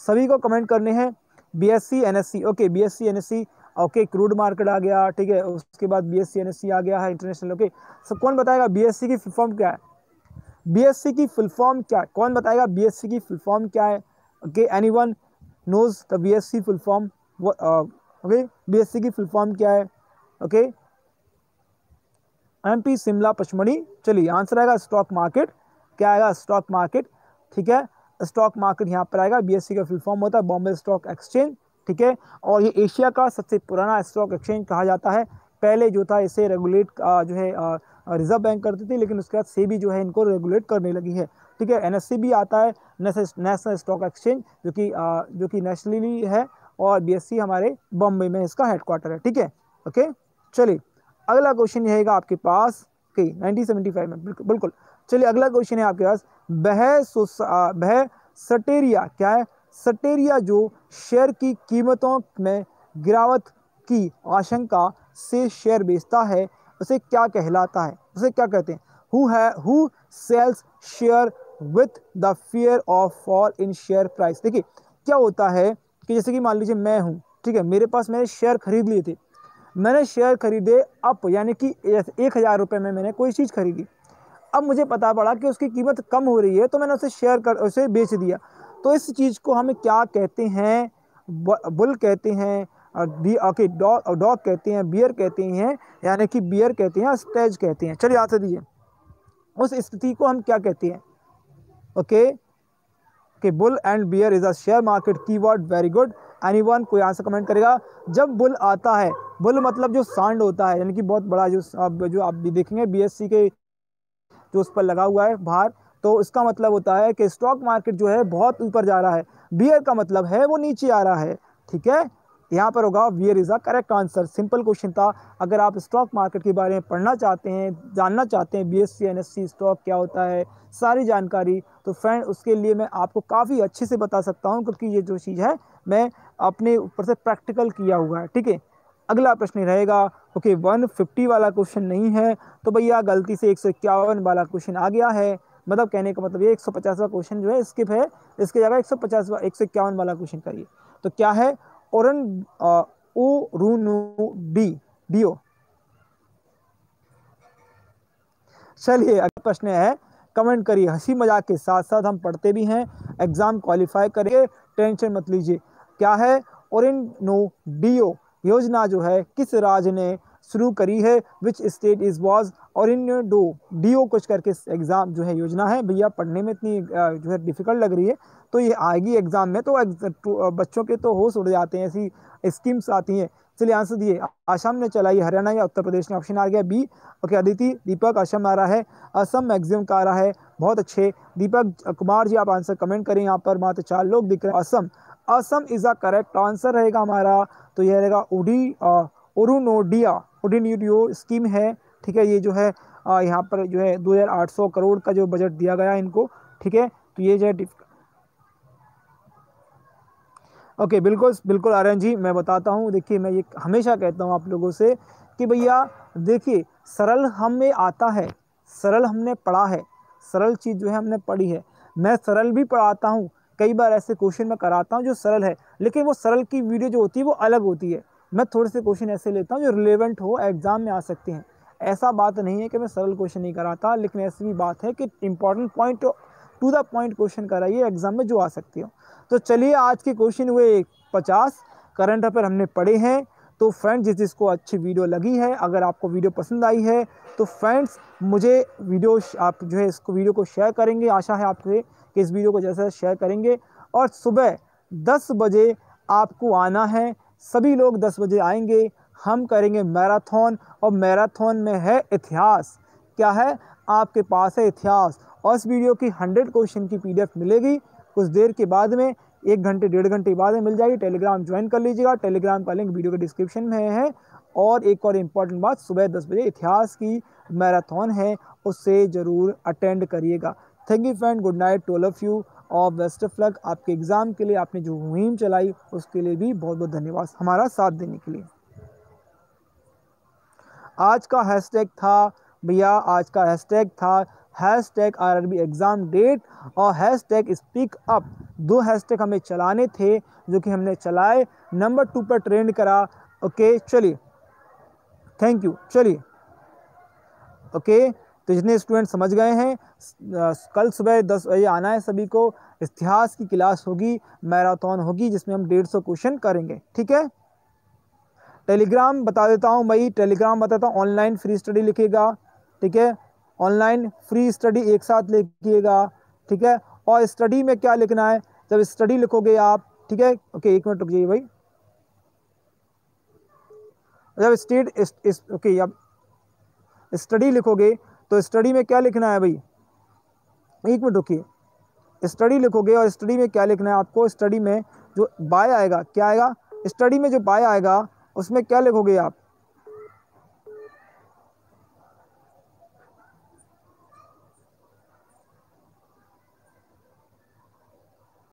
सभी को कमेंट करने हैं। BSc NSc, okay, BSc NSc, okay, crude market आ गया, ठीक है। उसके बाद BSc NSc आ गया है इंटरनेशनल, ओके। सब कौन बताएगा BSc की फुल फॉर्म क्या है? BSc की फुल फॉर्म क्या है? कौन बताएगा BSc की फुल फॉर्म क्या है? Okay, anyone knows the BSc full form? Okay, BSc की फुल फॉर्म क्या है? Okay, MP Shimla Pachmarhi. चलिए, आंसर आएगा स्टॉक मार्केट। क्या आएगा? स्टॉक मार्केट, ठीक है, स्टॉक मार्केट यहाँ पर आएगा। BSc का फुल फॉर्म होता है बॉम्बे स्टॉक एक्सचेंज, ठीक है। और ये एशिया का सबसे पुराना स्टॉक एक्सचेंज कहा जाता है। पहले जो था इसे रेगुलेट जो है रिजर्व बैंक करती थी, लेकिन उसके बाद सेबी जो है इनको रेगुलेट करने लगी है, ठीक है। NSE भी आता है, नेशनल स्टॉक एक्सचेंज, जो कि नेशनली है, और BSc हमारे बॉम्बे में इसका हेडक्वार्टर है, ठीक है। ओके, चलिए, अगला क्वेश्चन रहेगा आपके पास, ओके, 1975 में, बिल्कुल। चलिए, अगला क्वेश्चन है आपके पास, बह सटेरिया, क्या है? सटेरिया जो शेयर की कीमतों में गिरावट की आशंका से शेयर बेचता है, उसे क्या कहलाता है? उसे क्या कहते हैं? Who sells share with the fear of fall in share price. देखिए, क्या होता है कि जैसे कि मान लीजिए मैं हूँ, ठीक है, मेरे पास मैंने शेयर खरीद लिए थे, मैंने शेयर खरीदे अप, यानी कि 1000 रुपये में मैंने कोई चीज़ खरीदी। अब मुझे पता पड़ा कि उसकी कीमत कम हो रही है, तो मैंने उसे बेच दिया। तो इस चीज़ को हम क्या कहते हैं? बुल कहते हैं, ओके, डॉग कहते हैं, बियर कहते हैं, यानी कि बियर कहते हैं, स्टेज कहते हैं। चलिए, आंसर दीजिए, उस स्थिति को हम क्या कहते हैं? ओके, कि bull and bear is a share market keyword, very good. Anyone कोई आंसर कमेंट करेगा। जब बुल आता है, बुल मतलब जो सांड होता है, यानी कि बहुत बड़ा, जो आप भी देखेंगे BSc के जो उस पर लगा हुआ है बाहर, तो इसका मतलब होता है कि स्टॉक मार्केट जो है बहुत ऊपर जा रहा है। बियर का मतलब है वो नीचे आ रहा है, ठीक है। यहाँ पर होगा bear is a correct answer. Simple question था। अगर आप स्टॉक मार्केट के बारे में पढ़ना चाहते हैं, जानना चाहते हैं, BSc NSc स्टॉक क्या होता है, सारी जानकारी, तो फ्रेंड उसके लिए मैं आपको काफ़ी अच्छे से बता सकता हूँ, क्योंकि ये जो चीज़ है मैं अपने ऊपर से प्रैक्टिकल किया हुआ है, ठीक है। अगला प्रश्न रहेगा, ओके, 150 वाला क्वेश्चन नहीं है, तो भैया गलती से 151 वाला क्वेश्चन आ गया है। मतलब कहने का मतलब ये 150वां क्वेश्चन जो है स्किप है, इसके जगह 151 वाला क्वेश्चन करिए। तो क्या है? ओरुनुडीओ। चलिए, अगला प्रश्न है, कमेंट करिए। हंसी मजाक के साथ साथ हम पढ़ते भी हैं, एग्जाम क्वालिफाई करिए, टेंशन मत लीजिए। क्या है? ओरुनुडीओ योजना जो है किस राज्य ने शुरू करी है, विच स्टेट इज वॉज और इन डीओ कुछ करके एग्ज़ाम जो है योजना है। भैया पढ़ने में इतनी जो है डिफ़िकल्ट लग रही है तो ये आएगी एग्ज़ाम में तो बच्चों के तो होश उड़ जाते हैं, ऐसी स्कीम्स आती हैं। चलिए आंसर दिए, आसाम ने चलाई, हरियाणा या उत्तर प्रदेश ने, ऑप्शन आ गया बी। ओके अदिति दीपक आसाम आ रहा है, असम मैक्सिमम का आ रहा है, बहुत अच्छे दीपक कुमार जी आप आंसर कमेंट करें। यहाँ पर मात्र 4 लोग दिख रहे हैं। Assam Assam is a correct answer रहेगा हमारा। तो यह रहेगा ओडिनोडिया स्कीम है, ठीक है। ये जो है यहाँ पर जो है 2800 करोड़ का जो बजट दिया गया इनको, ठीक है। तो ये जो है ओके बिल्कुल बिल्कुल आर्यन जी मैं बताता हूँ। देखिए मैं ये हमेशा कहता हूँ आप लोगों से कि भैया देखिए सरल हमें आता है, सरल हमने पढ़ा है, सरल चीज़ जो है हमने पढ़ी है। मैं सरल भी पढ़ाता हूँ, कई बार ऐसे क्वेश्चन मैं कराता हूँ जो सरल है, लेकिन वो सरल की वीडियो जो होती है वो अलग होती है। मैं थोड़े से क्वेश्चन ऐसे लेता हूँ जो रिलेवेंट हो, एग्ज़ाम में आ सकते हैं। ऐसा बात नहीं है कि मैं सरल क्वेश्चन नहीं कराता, लेकिन ऐसी भी बात है कि important point to the point question कराइए एग्ज़ाम में जो आ सकती हो। तो चलिए आज के क्वेश्चन हुए 50 करंट अफेयर हमने पढ़े हैं। तो फ्रेंड्स जिसको अच्छी वीडियो लगी है, अगर आपको वीडियो पसंद आई है तो फ्रेंड्स मुझे वीडियो आप जो है इसको वीडियो को शेयर करेंगे। आशा है आपके कि इस वीडियो को जैसा शेयर करेंगे। और सुबह 10 बजे आपको आना है, सभी लोग 10 बजे आएंगे, हम करेंगे मैराथन। और मैराथन में है इतिहास, क्या है आपके पास है इतिहास। और इस वीडियो की 100 क्वेश्चन की PDF मिलेगी कुछ देर के बाद में, 1 घंटे 1.5 घंटे बाद में मिल जाएगी। टेलीग्राम ज्वाइन कर लीजिएगा, टेलीग्राम का लिंक वीडियो के डिस्क्रिप्शन में है। और एक और इम्पॉर्टेंट बात, सुबह 10 बजे इतिहास की मैराथन है, उससे ज़रूर अटेंड करिएगा। Thank you friend, good night to all of you और बेस्ट ऑफ लक। आपके एग्ज़ाम के लिए आपने जो मुहिम चलाई उसके लिए भी बहुत बहुत धन्यवाद हमारा साथ देने के लिए। आज का हैशटैग था भैया, आज का हैशटैग था #RRB एग्ज़ाम डेट और #SpeakUp। 2 हैशटैग हमें चलाने थे जो कि हमने चलाए, नंबर 2 पर ट्रेंड करा। ओके चलिए थैंक यू। चलिए ओके तो जितने स्टूडेंट समझ गए हैं कल सुबह 10 बजे आना है सभी को। इतिहास की क्लास होगी, मैराथन होगी जिसमें हम 150 क्वेश्चन करेंगे, ठीक है। टेलीग्राम बता देता हूँ भाई, टेलीग्राम बताता हूँ, ऑनलाइन फ्री स्टडी लिखिएगा, ठीक है। ऑनलाइन फ्री स्टडी एक साथ लिखिएगा, ठीक है। और स्टडी में क्या लिखना है, जब स्टडी लिखोगे आप, ठीक है। ओके 1 मिनट रुक जाइए भाई। जब ओके आप स्टडी लिखोगे तो स्टडी में क्या लिखना है भाई, 1 मिनट रुकिए। स्टडी लिखोगे और स्टडी में क्या लिखना है आपको, स्टडी में जो बाय आएगा, क्या आएगा स्टडी में जो बाय आएगा उसमें क्या लिखोगे आप,